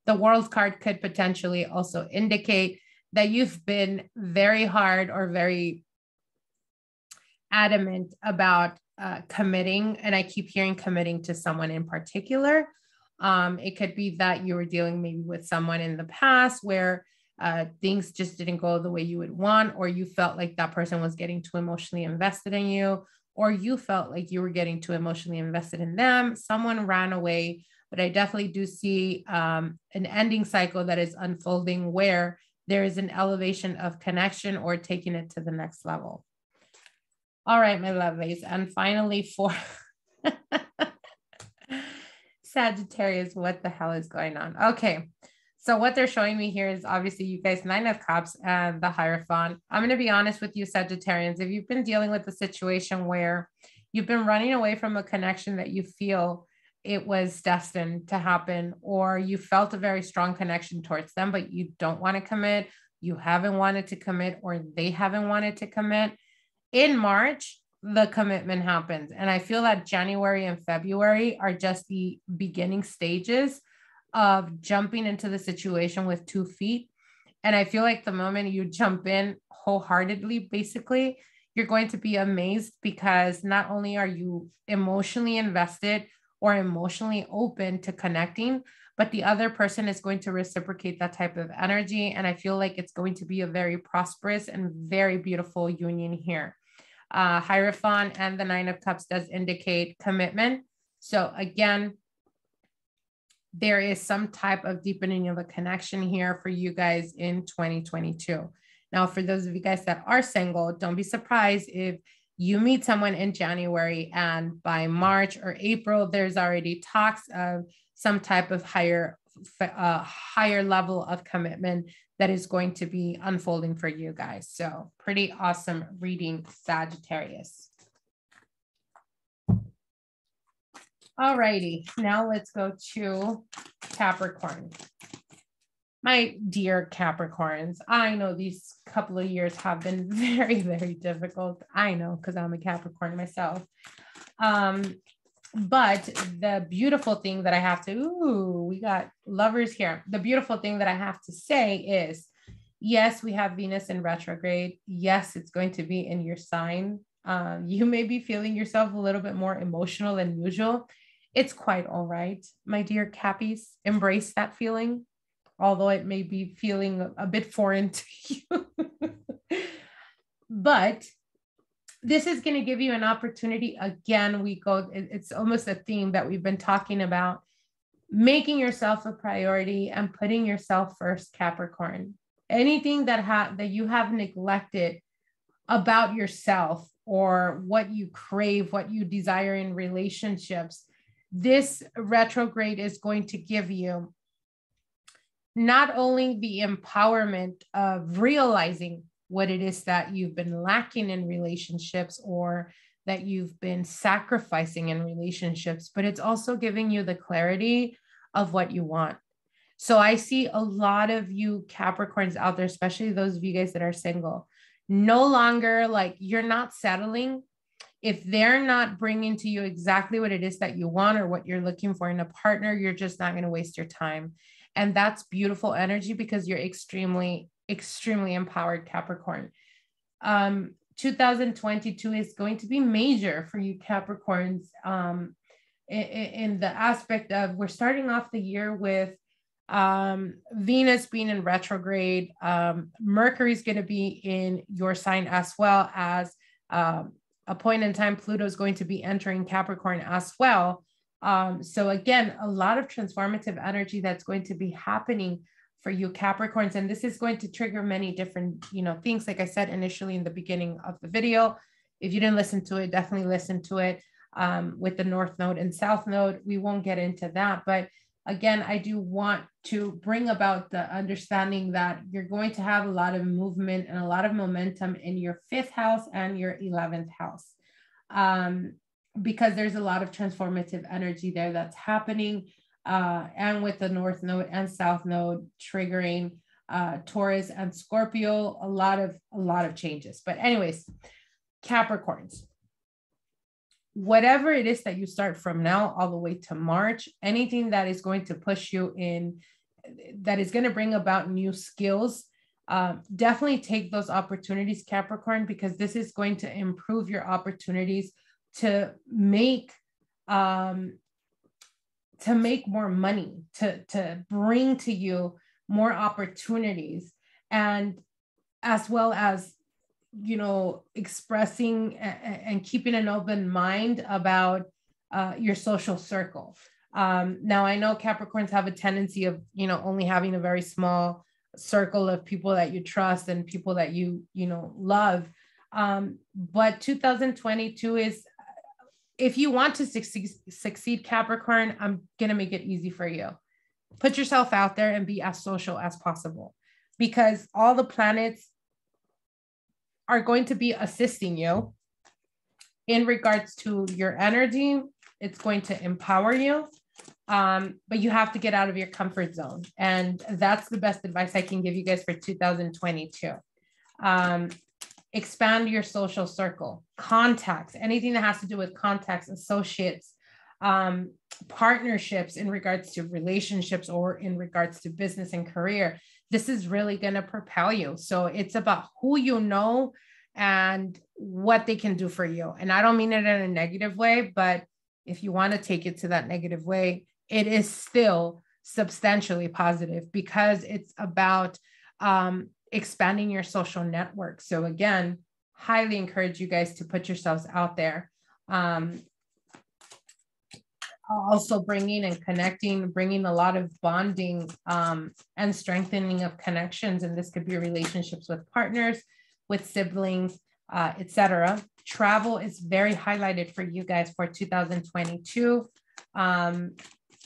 The World card could potentially also indicate that you've been very hard or very adamant about Uh, committing, and I keep hearing committing to someone in particular. Um, it could be that you were dealing maybe with someone in the past where uh, things just didn't go the way you would want, or you felt like that person was getting too emotionally invested in you, or you felt like you were getting too emotionally invested in them. Someone ran away, but I definitely do see um, an ending cycle that is unfolding where there is an elevation of connection or taking it to the next level. All right, my lovelies. And finally, for Sagittarius, what the hell is going on? Okay. So what they're showing me here is obviously you guys, Nine of Cups and the Hierophant. I'm going to be honest with you, Sagittarians. If you've been dealing with a situation where you've been running away from a connection that you feel it was destined to happen, or you felt a very strong connection towards them, but you don't want to commit, you haven't wanted to commit, or they haven't wanted to commit, in March, the commitment happens. And I feel that January and February are just the beginning stages of jumping into the situation with two feet. And I feel like the moment you jump in wholeheartedly, basically, you're going to be amazed, because not only are you emotionally invested or emotionally open to connecting, but the other person is going to reciprocate that type of energy. And I feel like it's going to be a very prosperous and very beautiful union here. Uh, Hierophant and the Nine of Cups does indicate commitment. So again, there is some type of deepening of a connection here for you guys in twenty twenty-two. Now, for those of you guys that are single, don't be surprised if you meet someone in January and by March or April, there's already talks of some type of higher, uh, higher level of commitment that is going to be unfolding for you guys. So pretty awesome reading, Sagittarius. All righty, now let's go to Capricorn. My dear Capricorns, I know these couple of years have been very, very difficult. I know, because I'm a Capricorn myself. Um, but the beautiful thing that I have to, ooh, we got lovers here. The beautiful thing that I have to say is, yes, we have Venus in retrograde. Yes, it's going to be in your sign. Um, you may be feeling yourself a little bit more emotional than usual. It's quite all right, my dear Cappies. Embrace that feeling, although it may be feeling a bit foreign to you. But this is going to give you an opportunity. Again, we go, it's almost a theme that we've been talking about, making yourself a priority and putting yourself first, Capricorn. Anything that ha- that you have neglected about yourself or what you crave, what you desire in relationships, this retrograde is going to give you not only the empowerment of realizing what it is that you've been lacking in relationships or that you've been sacrificing in relationships, but it's also giving you the clarity of what you want. So I see a lot of you Capricorns out there, especially those of you guys that are single, no longer like you're not settling. If they're not bringing to you exactly what it is that you want or what you're looking for in a partner, you're just not going to waste your time. And that's beautiful energy because you're extremely, extremely empowered, Capricorn. Um, two thousand twenty-two is going to be major for you Capricorns um, in, in the aspect of we're starting off the year with um, Venus being in retrograde. Um, Mercury is going to be in your sign as well as um, a point in time, Pluto is going to be entering Capricorn as well. Um, so again, a lot of transformative energy that's going to be happening for you Capricorns. And this is going to trigger many different, you know, things. Like I said, initially in the beginning of the video, if you didn't listen to it, definitely listen to it um, with the North Node and South Node. We won't get into that. But again, I do want to bring about the understanding that you're going to have a lot of movement and a lot of momentum in your fifth house and your eleventh house. Um, because there's a lot of transformative energy there that's happening. Uh, and with the North Node and South Node triggering uh, Taurus and Scorpio, a lot of a lot of changes. But anyways, Capricorns, whatever it is that you start from now all the way to March, anything that is going to push you in, that is going to bring about new skills, uh, definitely take those opportunities, Capricorn, because this is going to improve your opportunities to make um, to make more money, to, to bring to you more opportunities, and as well as, you know, expressing and, and keeping an open mind about uh, your social circle. Um, now, I know Capricorns have a tendency of, you know, only having a very small circle of people that you trust and people that you, you know, love. Um, but two thousand twenty-two is, if you want to succeed, succeed, Capricorn, I'm going to make it easy for you. Put yourself out there and be as social as possible, because all the planets are going to be assisting you in regards to your energy. It's going to empower you, um, but you have to get out of your comfort zone. And that's the best advice I can give you guys for two thousand twenty-two. Um, Expand your social circle, contacts, anything that has to do with contacts, associates, um, partnerships in regards to relationships or in regards to business and career. This is really going to propel you. So it's about who you know and what they can do for you. And I don't mean it in a negative way, but if you want to take it to that negative way, it is still substantially positive because it's about, um, expanding your social network. So again, highly encourage you guys to put yourselves out there. Um, also bringing and connecting, bringing a lot of bonding um, and strengthening of connections. And this could be relationships with partners, with siblings, uh, et cetera. Travel is very highlighted for you guys for two thousand twenty-two. Um,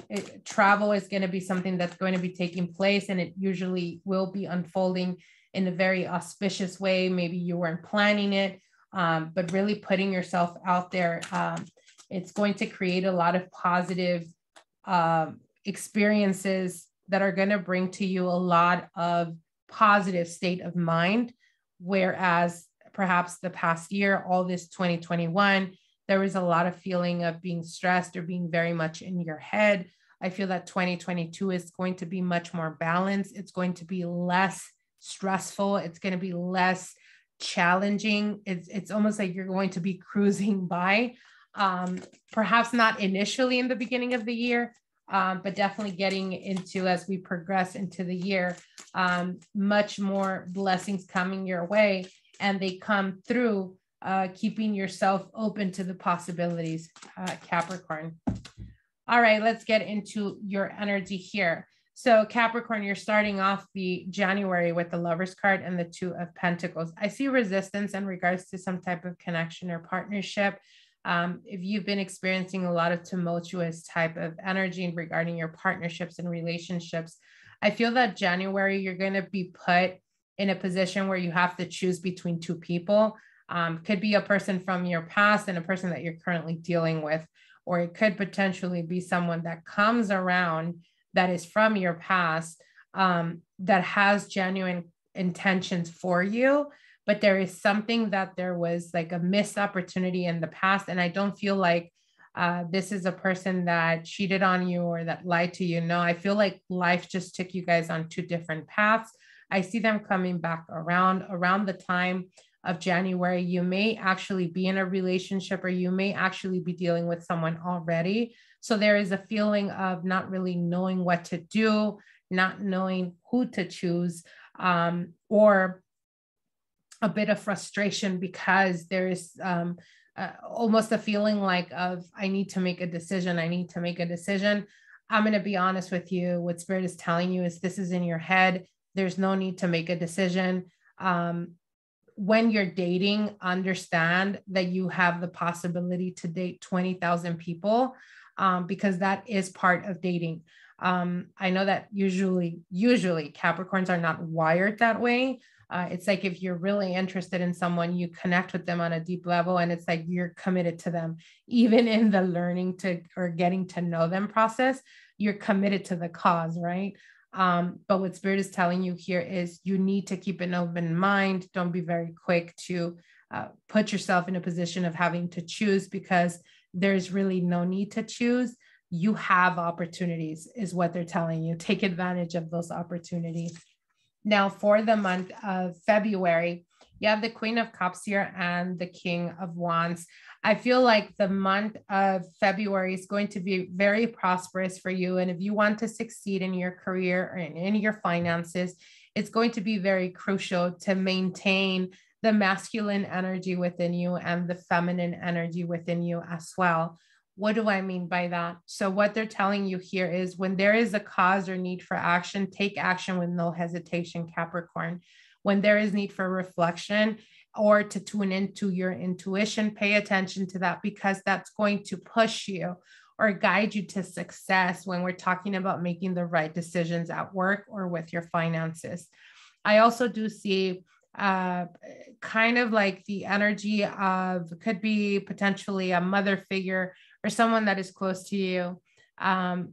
It, travel is going to be something that's going to be taking place, and it usually will be unfolding in a very auspicious way. Maybe you weren't planning it, um, but really putting yourself out there. Um, it's going to create a lot of positive um, experiences that are going to bring to you a lot of positive state of mind, whereas perhaps the past year, all this twenty twenty-one, there was a lot of feeling of being stressed or being very much in your head. I feel that twenty twenty-two is going to be much more balanced. It's going to be less stressful. It's going to be less challenging. It's, it's almost like you're going to be cruising by. um, perhaps not initially in the beginning of the year, um, but definitely getting into, as we progress into the year, um, much more blessings coming your way, and they come through uh, keeping yourself open to the possibilities, uh, Capricorn. All right, let's get into your energy here. So Capricorn, you're starting off the January with the Lover's card and the Two of Pentacles. I see resistance in regards to some type of connection or partnership. Um, if you've been experiencing a lot of tumultuous type of energy regarding your partnerships and relationships, I feel that January, you're going to be put in a position where you have to choose between two people. Um, could be a person from your past and a person that you're currently dealing with, or it could potentially be someone that comes around that is from your past, um, that has genuine intentions for you, but there is something that there was like a missed opportunity in the past. And I don't feel like uh, this is a person that cheated on you or that lied to you. No, I feel like life just took you guys on two different paths. I see them coming back around, around the time of January. You may actually be in a relationship, or you may actually be dealing with someone already. So there is a feeling of not really knowing what to do, not knowing who to choose, um, or a bit of frustration because there is um, uh, almost a feeling like of, I need to make a decision. I need to make a decision. I'm going to be honest with you. What Spirit is telling you is this is in your head. There's no need to make a decision. Um, When you're dating, understand that you have the possibility to date twenty thousand people, um, because that is part of dating. Um, I know that usually, usually Capricorns are not wired that way. Uh, it's like if you're really interested in someone, you connect with them on a deep level, and it's like you're committed to them. Even in the learning to or getting to know them process, you're committed to the cause, right? Um, but what Spirit is telling you here is you need to keep an open mind. Don't be very quick to uh, put yourself in a position of having to choose, because there's really no need to choose. You have opportunities is what they're telling you. Take advantage of those opportunities. Now for the month of February, you have the Queen of Cups here and the King of Wands. I feel like the month of February is going to be very prosperous for you. And if you want to succeed in your career or in any of your finances, it's going to be very crucial to maintain the masculine energy within you and the feminine energy within you as well. What do I mean by that? So what they're telling you here is when there is a cause or need for action, take action with no hesitation, Capricorn. When there is need for reflection or to tune into your intuition, pay attention to that, because that's going to push you or guide you to success when we're talking about making the right decisions at work or with your finances. I also do see uh, kind of like the energy of, could be potentially a mother figure or someone that is close to you. Um,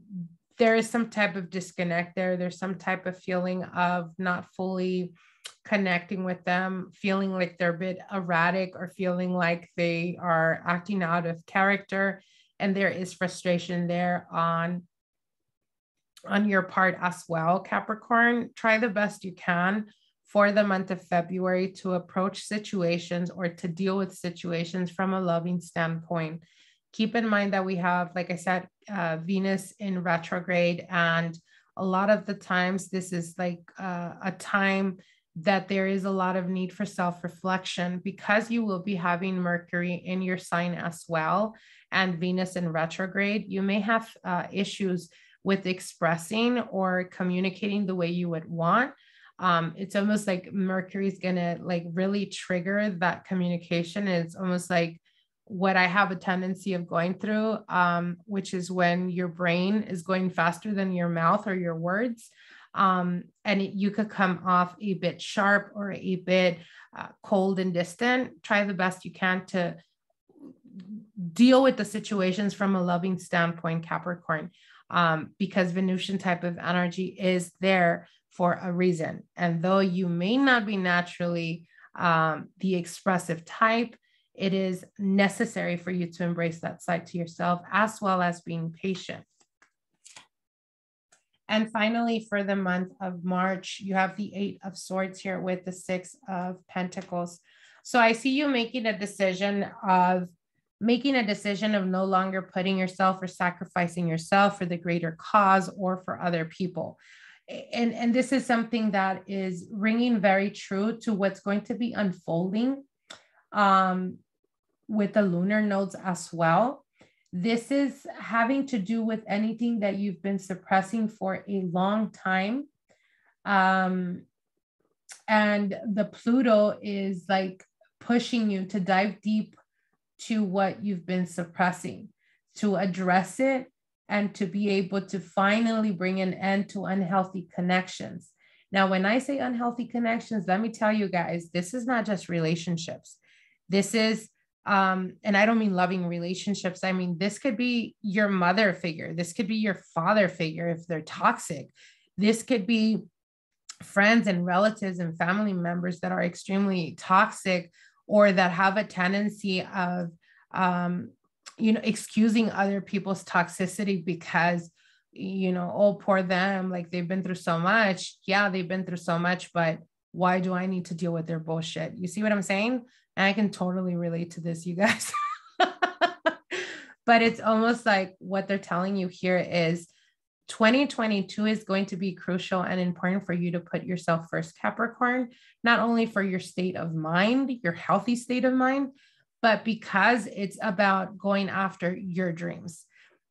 there is some type of disconnect there. There's some type of feeling of not fully connecting with them, feeling like they're a bit erratic or feeling like they are acting out of character. And there is frustration there on, on your part as well, Capricorn. Try the best you can for the month of February to approach situations or to deal with situations from a loving standpoint. Keep in mind that we have, like I said, uh, Venus in retrograde, and a lot of the times this is like uh, a time that there is a lot of need for self-reflection, because you will be having Mercury in your sign as well and Venus in retrograde. You may have uh, issues with expressing or communicating the way you would want. Um, it's almost like Mercury is going to like really trigger that communication. It's almost like what I have a tendency of going through, um, which is when your brain is going faster than your mouth or your words. Um, and it, you could come off a bit sharp or a bit uh, cold and distant. Try the best you can to deal with the situations from a loving standpoint, Capricorn, um, because Venusian type of energy is there for a reason. And though you may not be naturally um, the expressive type, it is necessary for you to embrace that side to yourself, as well as being patient. And finally, for the month of March, you have the Eight of Swords here with the Six of Pentacles. So I see you making a decision of making a decision of no longer putting yourself or sacrificing yourself for the greater cause or for other people. And, and this is something that is ringing very true to what's going to be unfolding um, with the lunar nodes as well. This is having to do with anything that you've been suppressing for a long time. Um, and the Pluto is like pushing you to dive deep to what you've been suppressing, to address it, and to be able to finally bring an end to unhealthy connections. Now, when I say unhealthy connections, let me tell you guys, this is not just relationships. This is, um, and I don't mean loving relationships. I mean, this could be your mother figure. This could be your father figure if they're toxic. This could be friends and relatives and family members that are extremely toxic or that have a tendency of, um, you know, excusing other people's toxicity because, you know, oh, poor them, like they've been through so much. Yeah, they've been through so much, but why do I need to deal with their bullshit? You see what I'm saying? And I can totally relate to this, you guys. But it's almost like what they're telling you here is twenty twenty-two is going to be crucial and important for you to put yourself first, Capricorn, not only for your state of mind, your healthy state of mind, but because it's about going after your dreams.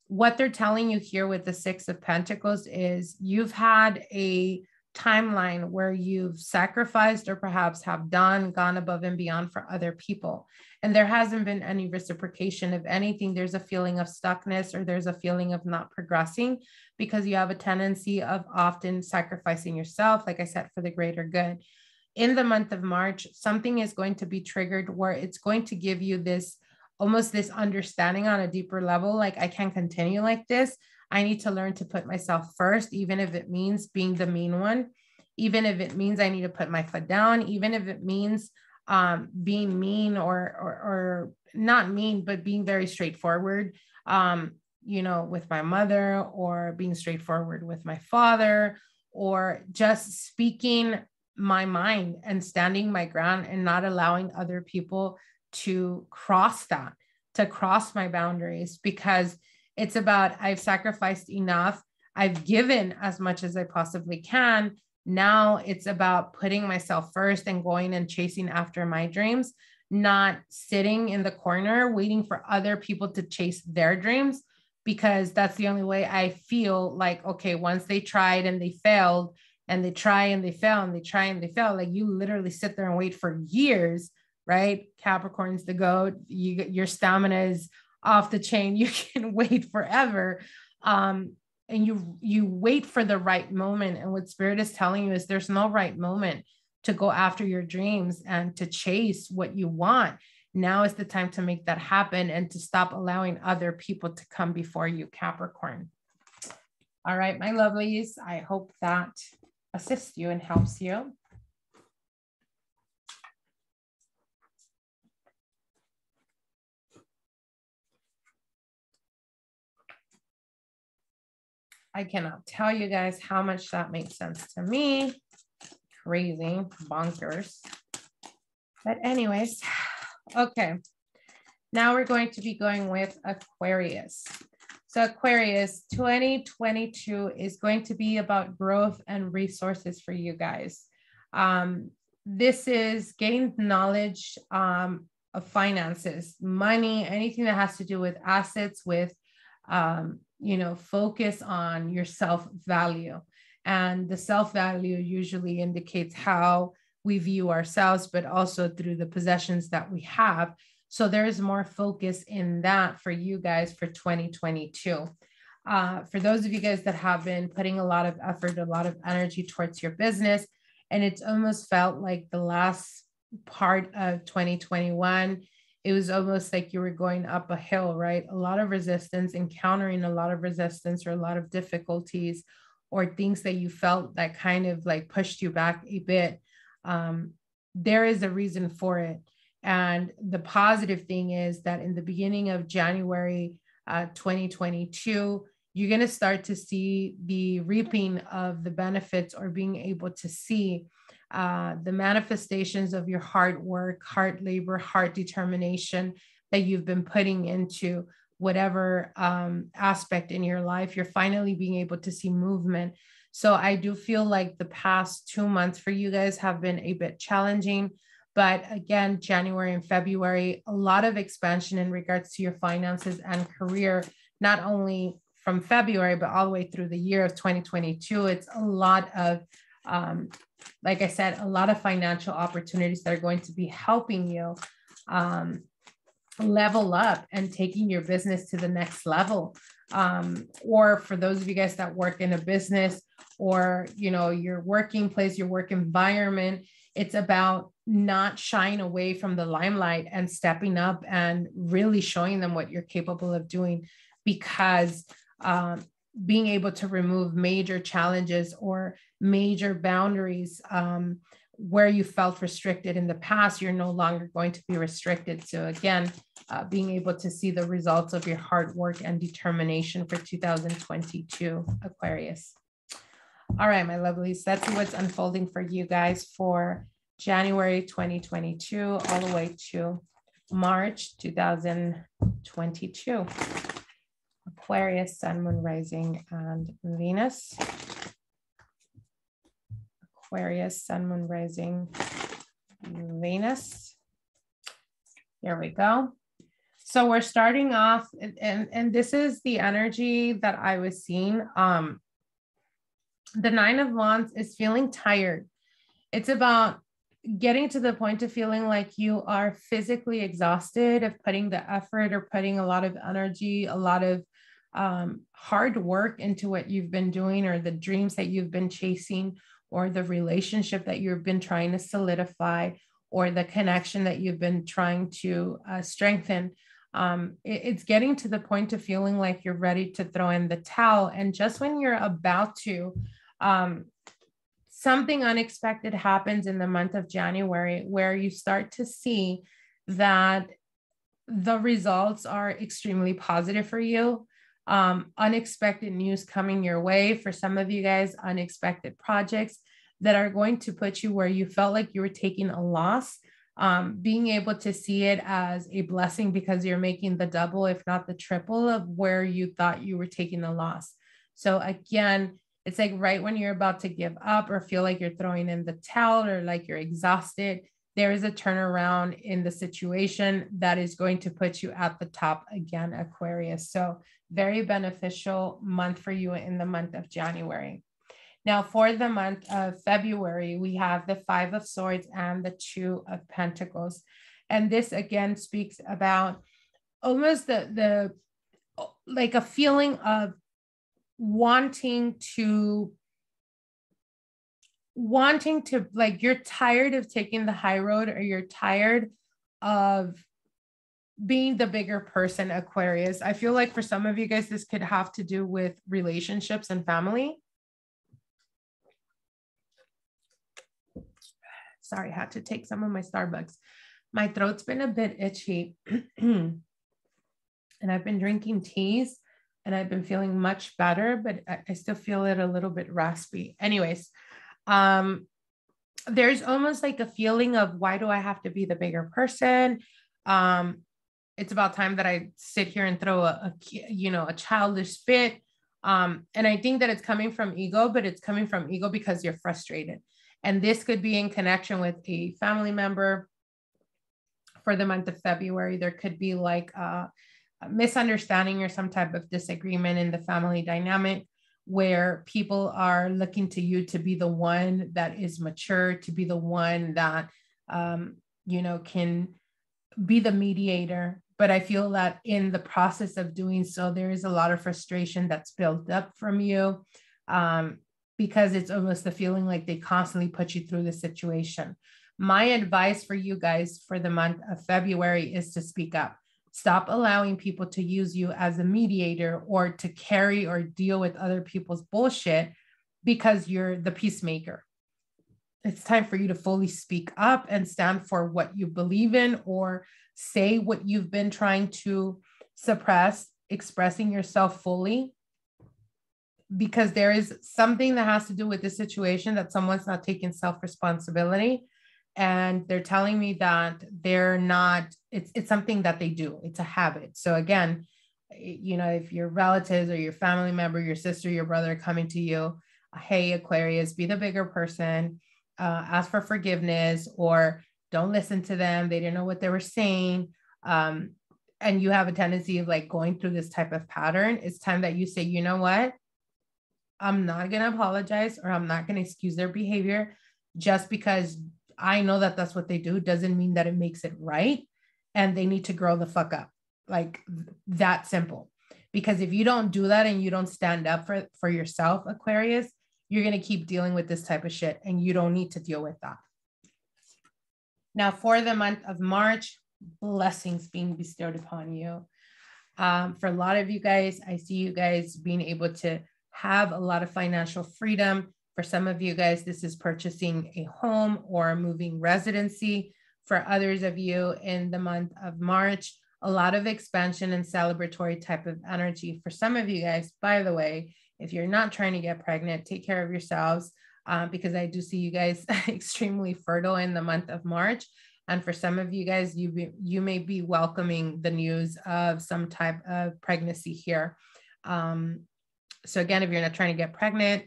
What they're telling you here with the Six of Pentacles is you've had a timeline where you've sacrificed or perhaps have done, gone above and beyond for other people. And there hasn't been any reciprocation. If anything, there's a feeling of stuckness or there's a feeling of not progressing because you have a tendency of often sacrificing yourself, like I said, for the greater good. In the month of March, something is going to be triggered where it's going to give you this, almost this understanding on a deeper level, like I can't continue like this. I need to learn to put myself first, even if it means being the mean one, even if it means I need to put my foot down, even if it means um, being mean or, or, or not mean, but being very straightforward, um, you know, with my mother or being straightforward with my father or just speaking my mind and standing my ground and not allowing other people to cross that, to cross my boundaries, because it's about I've sacrificed enough. I've given as much as I possibly can. Now it's about putting myself first and going and chasing after my dreams, not sitting in the corner waiting for other people to chase their dreams, because that's the only way I feel like, okay, once they tried and they failed, and they try and they fail and they try and they fail. Like you literally sit there and wait for years, right? Capricorn's the goat. You, your stamina is off the chain. You can wait forever. Um, and you, you wait for the right moment. And what Spirit is telling you is there's no right moment to go after your dreams and to chase what you want. Now is the time to make that happen and to stop allowing other people to come before you, Capricorn. All right, my lovelies, I hope that assists you and helps you. I cannot tell you guys how much that makes sense to me. Crazy, bonkers. But anyways, okay. Now we're going to be going with Aquarius. So Aquarius, twenty twenty-two is going to be about growth and resources for you guys. Um, this is gained knowledge um, of finances, money, anything that has to do with assets, with, um, you know, focus on your self-value. And the self-value usually indicates how we view ourselves, but also through the possessions that we have. So there's more focus in that for you guys for twenty twenty-two. Uh, for those of you guys that have been putting a lot of effort, a lot of energy towards your business, and it's almost felt like the last part of twenty twenty-one, it was almost like you were going up a hill, right? A lot of resistance, encountering a lot of resistance or a lot of difficulties or things that you felt that kind of like pushed you back a bit. Um, there is a reason for it. And the positive thing is that in the beginning of January uh, twenty twenty-two, you're going to start to see the reaping of the benefits or being able to see uh, the manifestations of your hard work, hard labor, hard determination, that you've been putting into whatever um, aspect in your life, you're finally being able to see movement. So I do feel like the past two months for you guys have been a bit challenging, but again, January and February, a lot of expansion in regards to your finances and career, not only from February, but all the way through the year of twenty twenty-two. It's a lot of, um, like I said, a lot of financial opportunities that are going to be helping you um, level up and taking your business to the next level. Um, or for those of you guys that work in a business or, you know, your working place, your work environment, it's about not shying away from the limelight and stepping up and really showing them what you're capable of doing, because um, being able to remove major challenges or major boundaries um, where you felt restricted in the past, you're no longer going to be restricted. So again, uh, being able to see the results of your hard work and determination for two thousand twenty-two, Aquarius. All right, my lovelies, that's what's unfolding for you guys for January twenty twenty-two all the way to March two thousand twenty-two. Aquarius, Sun, Moon, Rising, and Venus. Aquarius, Sun, Moon, Rising, Venus. Here we go. So we're starting off, and, and, and this is the energy that I was seeing. Um, the Nine of Wands is feeling tired. It's about getting to the point of feeling like you are physically exhausted of putting the effort or putting a lot of energy, a lot of um, hard work into what you've been doing or the dreams that you've been chasing or the relationship that you've been trying to solidify or the connection that you've been trying to uh, strengthen. Um, it, it's getting to the point of feeling like you're ready to throw in the towel. And just when you're about to, um, something unexpected happens in the month of January where you start to see that the results are extremely positive for you. Um, unexpected news coming your way. For some of you guys, unexpected projects that are going to put you where you felt like you were taking a loss. Um, being able to see it as a blessing because you're making the double, if not the triple, of where you thought you were taking the loss. So again, it's like right when you're about to give up or feel like you're throwing in the towel or like you're exhausted, there is a turnaround in the situation that is going to put you at the top again, Aquarius. So very beneficial month for you in the month of January. Now for the month of February, we have the Five of Swords and the Two of Pentacles. And this again speaks about almost the, the like a feeling of wanting to, wanting to, like you're tired of taking the high road or you're tired of being the bigger person, Aquarius. I feel like for some of you guys, this could have to do with relationships and family. Sorry, I had to take some of my Starbucks. My throat's been a bit itchy and I've been drinking teas. And I've been feeling much better, but I still feel it a little bit raspy. Anyways, um, there's almost like a feeling of why do I have to be the bigger person? Um, it's about time that I sit here and throw a, a you know, a childish fit. Um, and I think that it's coming from ego, but it's coming from ego because you're frustrated. And this could be in connection with a family member for the month of February. There could be like uh a misunderstanding or some type of disagreement in the family dynamic where people are looking to you to be the one that is mature, to be the one that, um, you know, can be the mediator. But I feel that in the process of doing so, there is a lot of frustration that's built up from you um, because it's almost the feeling like they constantly put you through the situation. My advice for you guys for the month of February is to speak up. Stop allowing people to use you as a mediator or to carry or deal with other people's bullshit because you're the peacemaker. It's time for you to fully speak up and stand for what you believe in or say what you've been trying to suppress, expressing yourself fully, because there is something that has to do with the situation that someone's not taking self-responsibility. and they're telling me that they're not, it's, it's something that they do. It's a habit. So again, you know, if your relatives or your family member, your sister, your brother coming to you, hey, Aquarius, be the bigger person, uh, ask for forgiveness, or don't listen to them. They didn't know what they were saying. Um, and you have a tendency of like going through this type of pattern, it's time that you say, you know what, I'm not going to apologize, or I'm not going to excuse their behavior. Just because I know that that's what they do doesn't mean that it makes it right. And they need to grow the fuck up. Like that simple. Because if you don't do that and you don't stand up for, for yourself, Aquarius, you're going to keep dealing with this type of shit, and you don't need to deal with that. Now for the month of March, blessings being bestowed upon you. Um, for a lot of you guys, I see you guys being able to have a lot of financial freedom. For some of you guys, this is purchasing a home or moving residency. For others of you in the month of March, a lot of expansion and celebratory type of energy. For some of you guys, by the way, if you're not trying to get pregnant, take care of yourselves, uh, because I do see you guys extremely fertile in the month of March. And for some of you guys, you, be, you may be welcoming the news of some type of pregnancy here. Um, so again, if you're not trying to get pregnant,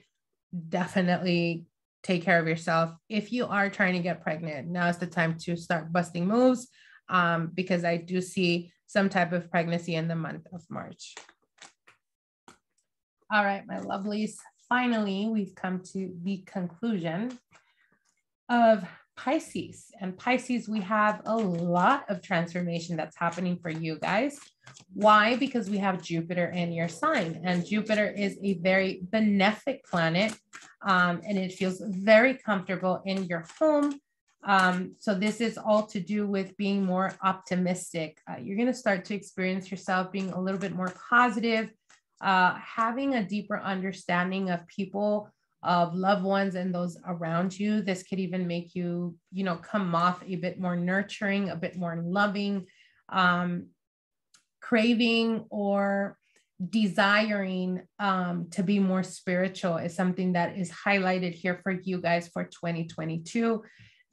definitely take care of yourself. If you are trying to get pregnant, now is the time to start busting moves, um, because I do see some type of pregnancy in the month of March. All right, my lovelies, finally, we've come to the conclusion of Pisces. And Pisces, we have a lot of transformation that's happening for you guys. Why? Because we have Jupiter in your sign, and Jupiter is a very benefic planet, um, and it feels very comfortable in your home. Um, so this is all to do with being more optimistic. Uh, you're going to start to experience yourself being a little bit more positive, uh, having a deeper understanding of people, of loved ones, and those around you. This could even make you, you know, come off a bit more nurturing, a bit more loving, um, craving or desiring um, to be more spiritual is something that is highlighted here for you guys for twenty twenty-two.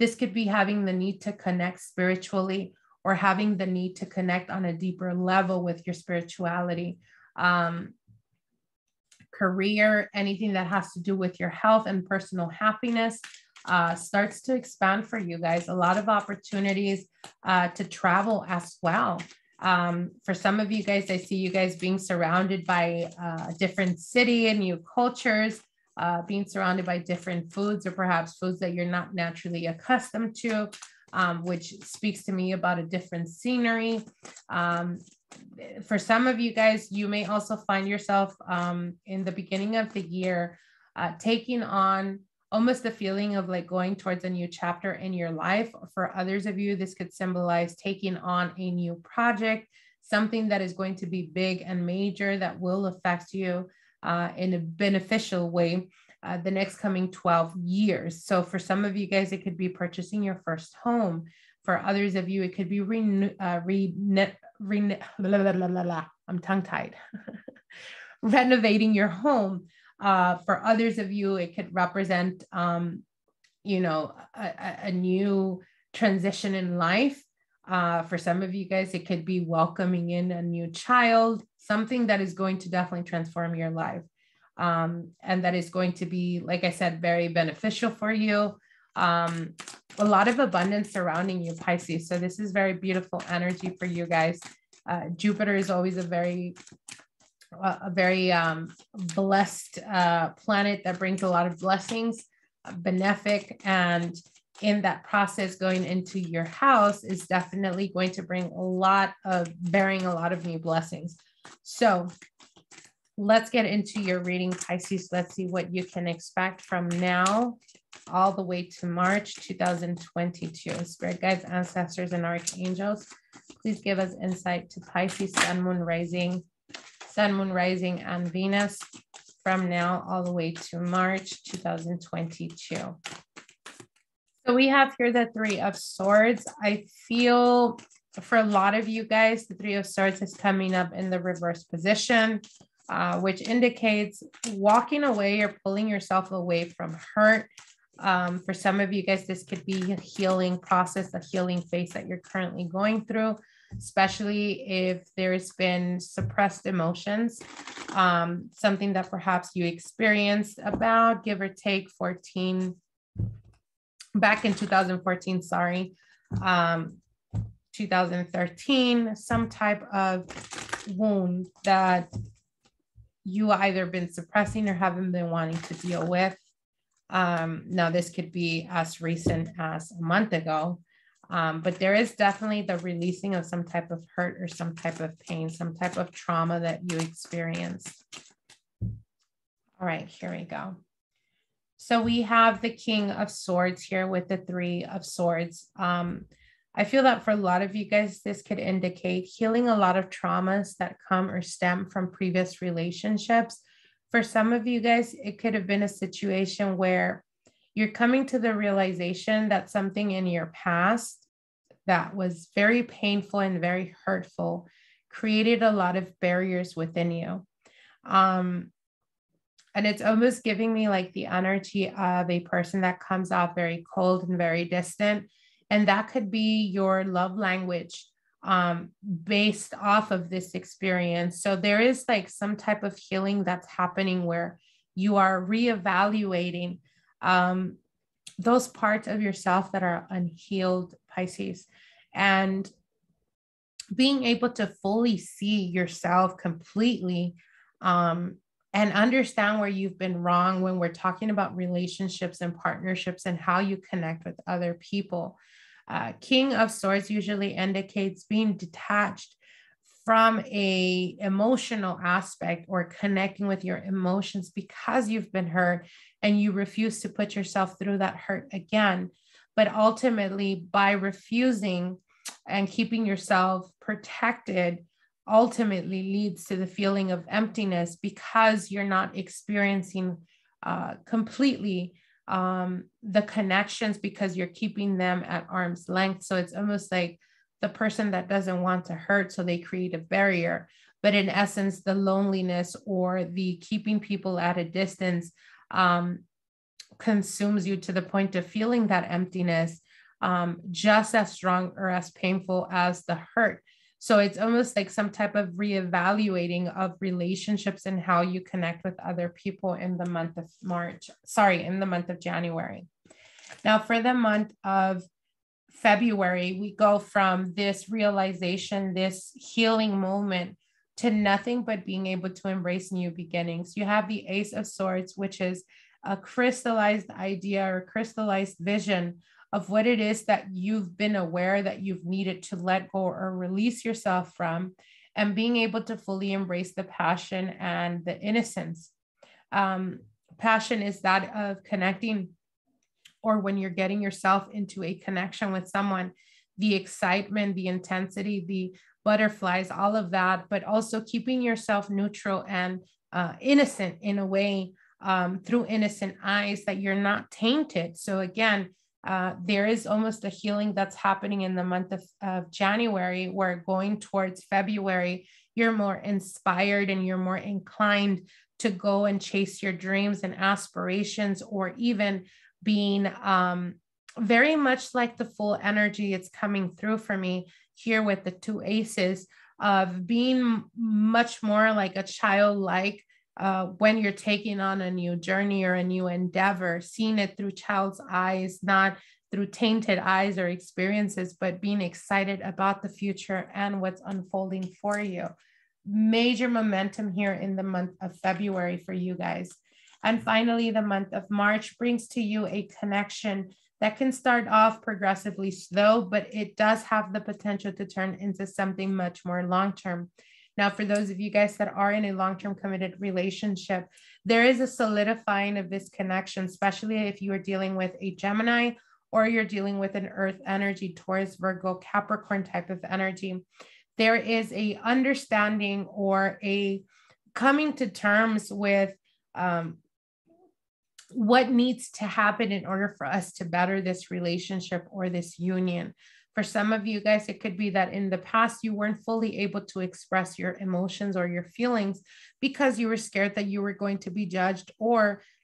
This could be having the need to connect spiritually, or having the need to connect on a deeper level with your spirituality. Um, career, anything that has to do with your health and personal happiness uh, starts to expand for you guys. A lot of opportunities uh, to travel as well. Um, for some of you guys, I see you guys being surrounded by uh, different city and new cultures, uh, being surrounded by different foods, or perhaps foods that you're not naturally accustomed to, um, which speaks to me about a different scenery. Um, For some of you guys, you may also find yourself um, in the beginning of the year uh, taking on almost the feeling of like going towards a new chapter in your life. For others of you, this could symbolize taking on a new project, something that is going to be big and major that will affect you uh, in a beneficial way uh, the next coming twelve years. So for some of you guys, it could be purchasing your first home. For others of you, it could be renew, uh, re Ren la, la, la, la, la. I'm tongue-tied. Renovating your home. Uh, for others of you, it could represent, um, you know, a, a new transition in life. Uh, for some of you guys, it could be welcoming in a new child, something that is going to definitely transform your life. Um, and that is going to be, like I said, very beneficial for you. Um, a lot of abundance surrounding you, Pisces. So this is very beautiful energy for you guys. Uh, Jupiter is always a very, uh, a very um, blessed uh, planet that brings a lot of blessings, uh, benefic, and in that process going into your house is definitely going to bring a lot of, bearing a lot of new blessings. So let's get into your reading, Pisces. Let's see what you can expect from now all the way to March two thousand twenty-two. Spirit guides, ancestors, and archangels, please give us insight to Pisces, sun, moon, rising, sun, moon, rising, and Venus from now all the way to March two thousand twenty-two. So we have here the Three of Swords. I feel for a lot of you guys, the Three of Swords is coming up in the reverse position, uh, which indicates walking away or pulling yourself away from hurt, Um, for some of you guys, this could be a healing process, a healing phase that you're currently going through, especially if there's been suppressed emotions, um, something that perhaps you experienced about give or take fourteen, back in two thousand fourteen, sorry, um, two thousand thirteen, some type of wound that you either been suppressing or haven't been wanting to deal with. Um, now this could be as recent as a month ago. Um, but there is definitely the releasing of some type of hurt or some type of pain, some type of trauma that you experienced. All right, here we go. So we have the King of Swords here with the Three of Swords. Um, I feel that for a lot of you guys, this could indicate healing a lot of traumas that come or stem from previous relationships. For some of you guys, it could have been a situation where you're coming to the realization that something in your past that was very painful and very hurtful created a lot of barriers within you. Um, and it's almost giving me like the energy of a person that comes off very cold and very distant. And that could be your love language um, based off of this experience. So there is like some type of healing that's happening where you are reevaluating um, those parts of yourself that are unhealed, Pisces, and being able to fully see yourself completely um, and understand where you've been wrong when we're talking about relationships and partnerships and how you connect with other people. Uh, King of Swords usually indicates being detached from a emotional aspect or connecting with your emotions because you've been hurt and you refuse to put yourself through that hurt again. But ultimately, by refusing and keeping yourself protected, ultimately leads to the feeling of emptiness because you're not experiencing uh, completely um, the connections because you're keeping them at arm's length. So it's almost like the person that doesn't want to hurt, so they create a barrier. But in essence, the loneliness or the keeping people at a distance um, consumes you to the point of feeling that emptiness um, just as strong or as painful as the hurt. So it's almost like some type of reevaluating of relationships and how you connect with other people in the month of March, sorry, in the month of January. Now for the month of February, we go from this realization, this healing moment to nothing but being able to embrace new beginnings. You have the Ace of Swords, which is a crystallized idea or crystallized vision of what it is that you've been aware that you've needed to let go or release yourself from, and being able to fully embrace the passion and the innocence. Um, passion is that of connecting, or when you're getting yourself into a connection with someone, the excitement, the intensity, the butterflies, all of that, but also keeping yourself neutral and uh, innocent in a way um, through innocent eyes that you're not tainted. So again, Uh, there is almost a healing that's happening in the month of, of January, where going towards February, you're more inspired and you're more inclined to go and chase your dreams and aspirations, or even being um, very much like the full energy. It's coming through for me here with the two aces of being much more like a childlike Uh, when you're taking on a new journey or a new endeavor, seeing it through child's eyes, not through tainted eyes or experiences, but being excited about the future and what's unfolding for you. Major momentum here in the month of February for you guys. And finally, the month of March brings to you a connection that can start off progressively slow, but it does have the potential to turn into something much more long-term. Now, for those of you guys that are in a long-term committed relationship, there is a solidifying of this connection, especially if you are dealing with a Gemini or you're dealing with an Earth energy, Taurus, Virgo, Capricorn type of energy. There is a understanding or a coming to terms with um, what needs to happen in order for us to better this relationship or this union. For some of you guys, it could be that in the past, you weren't fully able to express your emotions or your feelings because you were scared that you were going to be judged or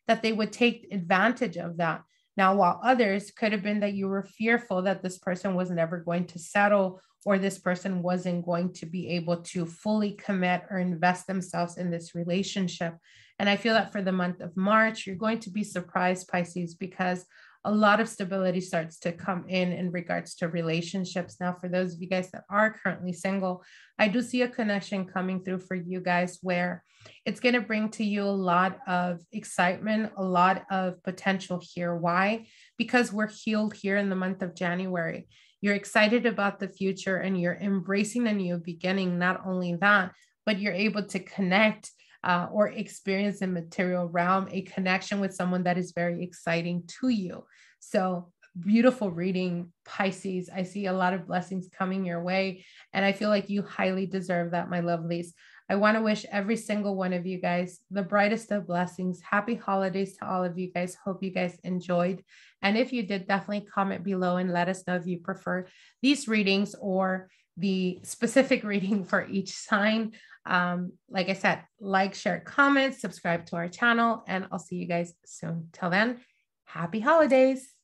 that they would take advantage of that. Now, while others could have been that you were fearful that this person was never going to settle, or this person wasn't going to be able to fully commit or invest themselves in this relationship. And I feel that for the month of March, you're going to be surprised, Pisces, because a lot of stability starts to come in in regards to relationships. Now, for those of you guys that are currently single, I do see a connection coming through for you guys where it's going to bring to you a lot of excitement, a lot of potential here. Why? Because we're healed here in the month of January. You're excited about the future and you're embracing a new beginning. Not only that, but you're able to connect Uh, or experience in material realm, a connection with someone that is very exciting to you. So beautiful reading, Pisces. I see a lot of blessings coming your way. And I feel like you highly deserve that, my lovelies. I want to wish every single one of you guys the brightest of blessings. Happy holidays to all of you guys. Hope you guys enjoyed. And if you did, definitely comment below and let us know if you prefer these readings or the specific reading for each sign. Um, like I said, like, share, comment, subscribe to our channel, and I'll see you guys soon. Till then, happy holidays.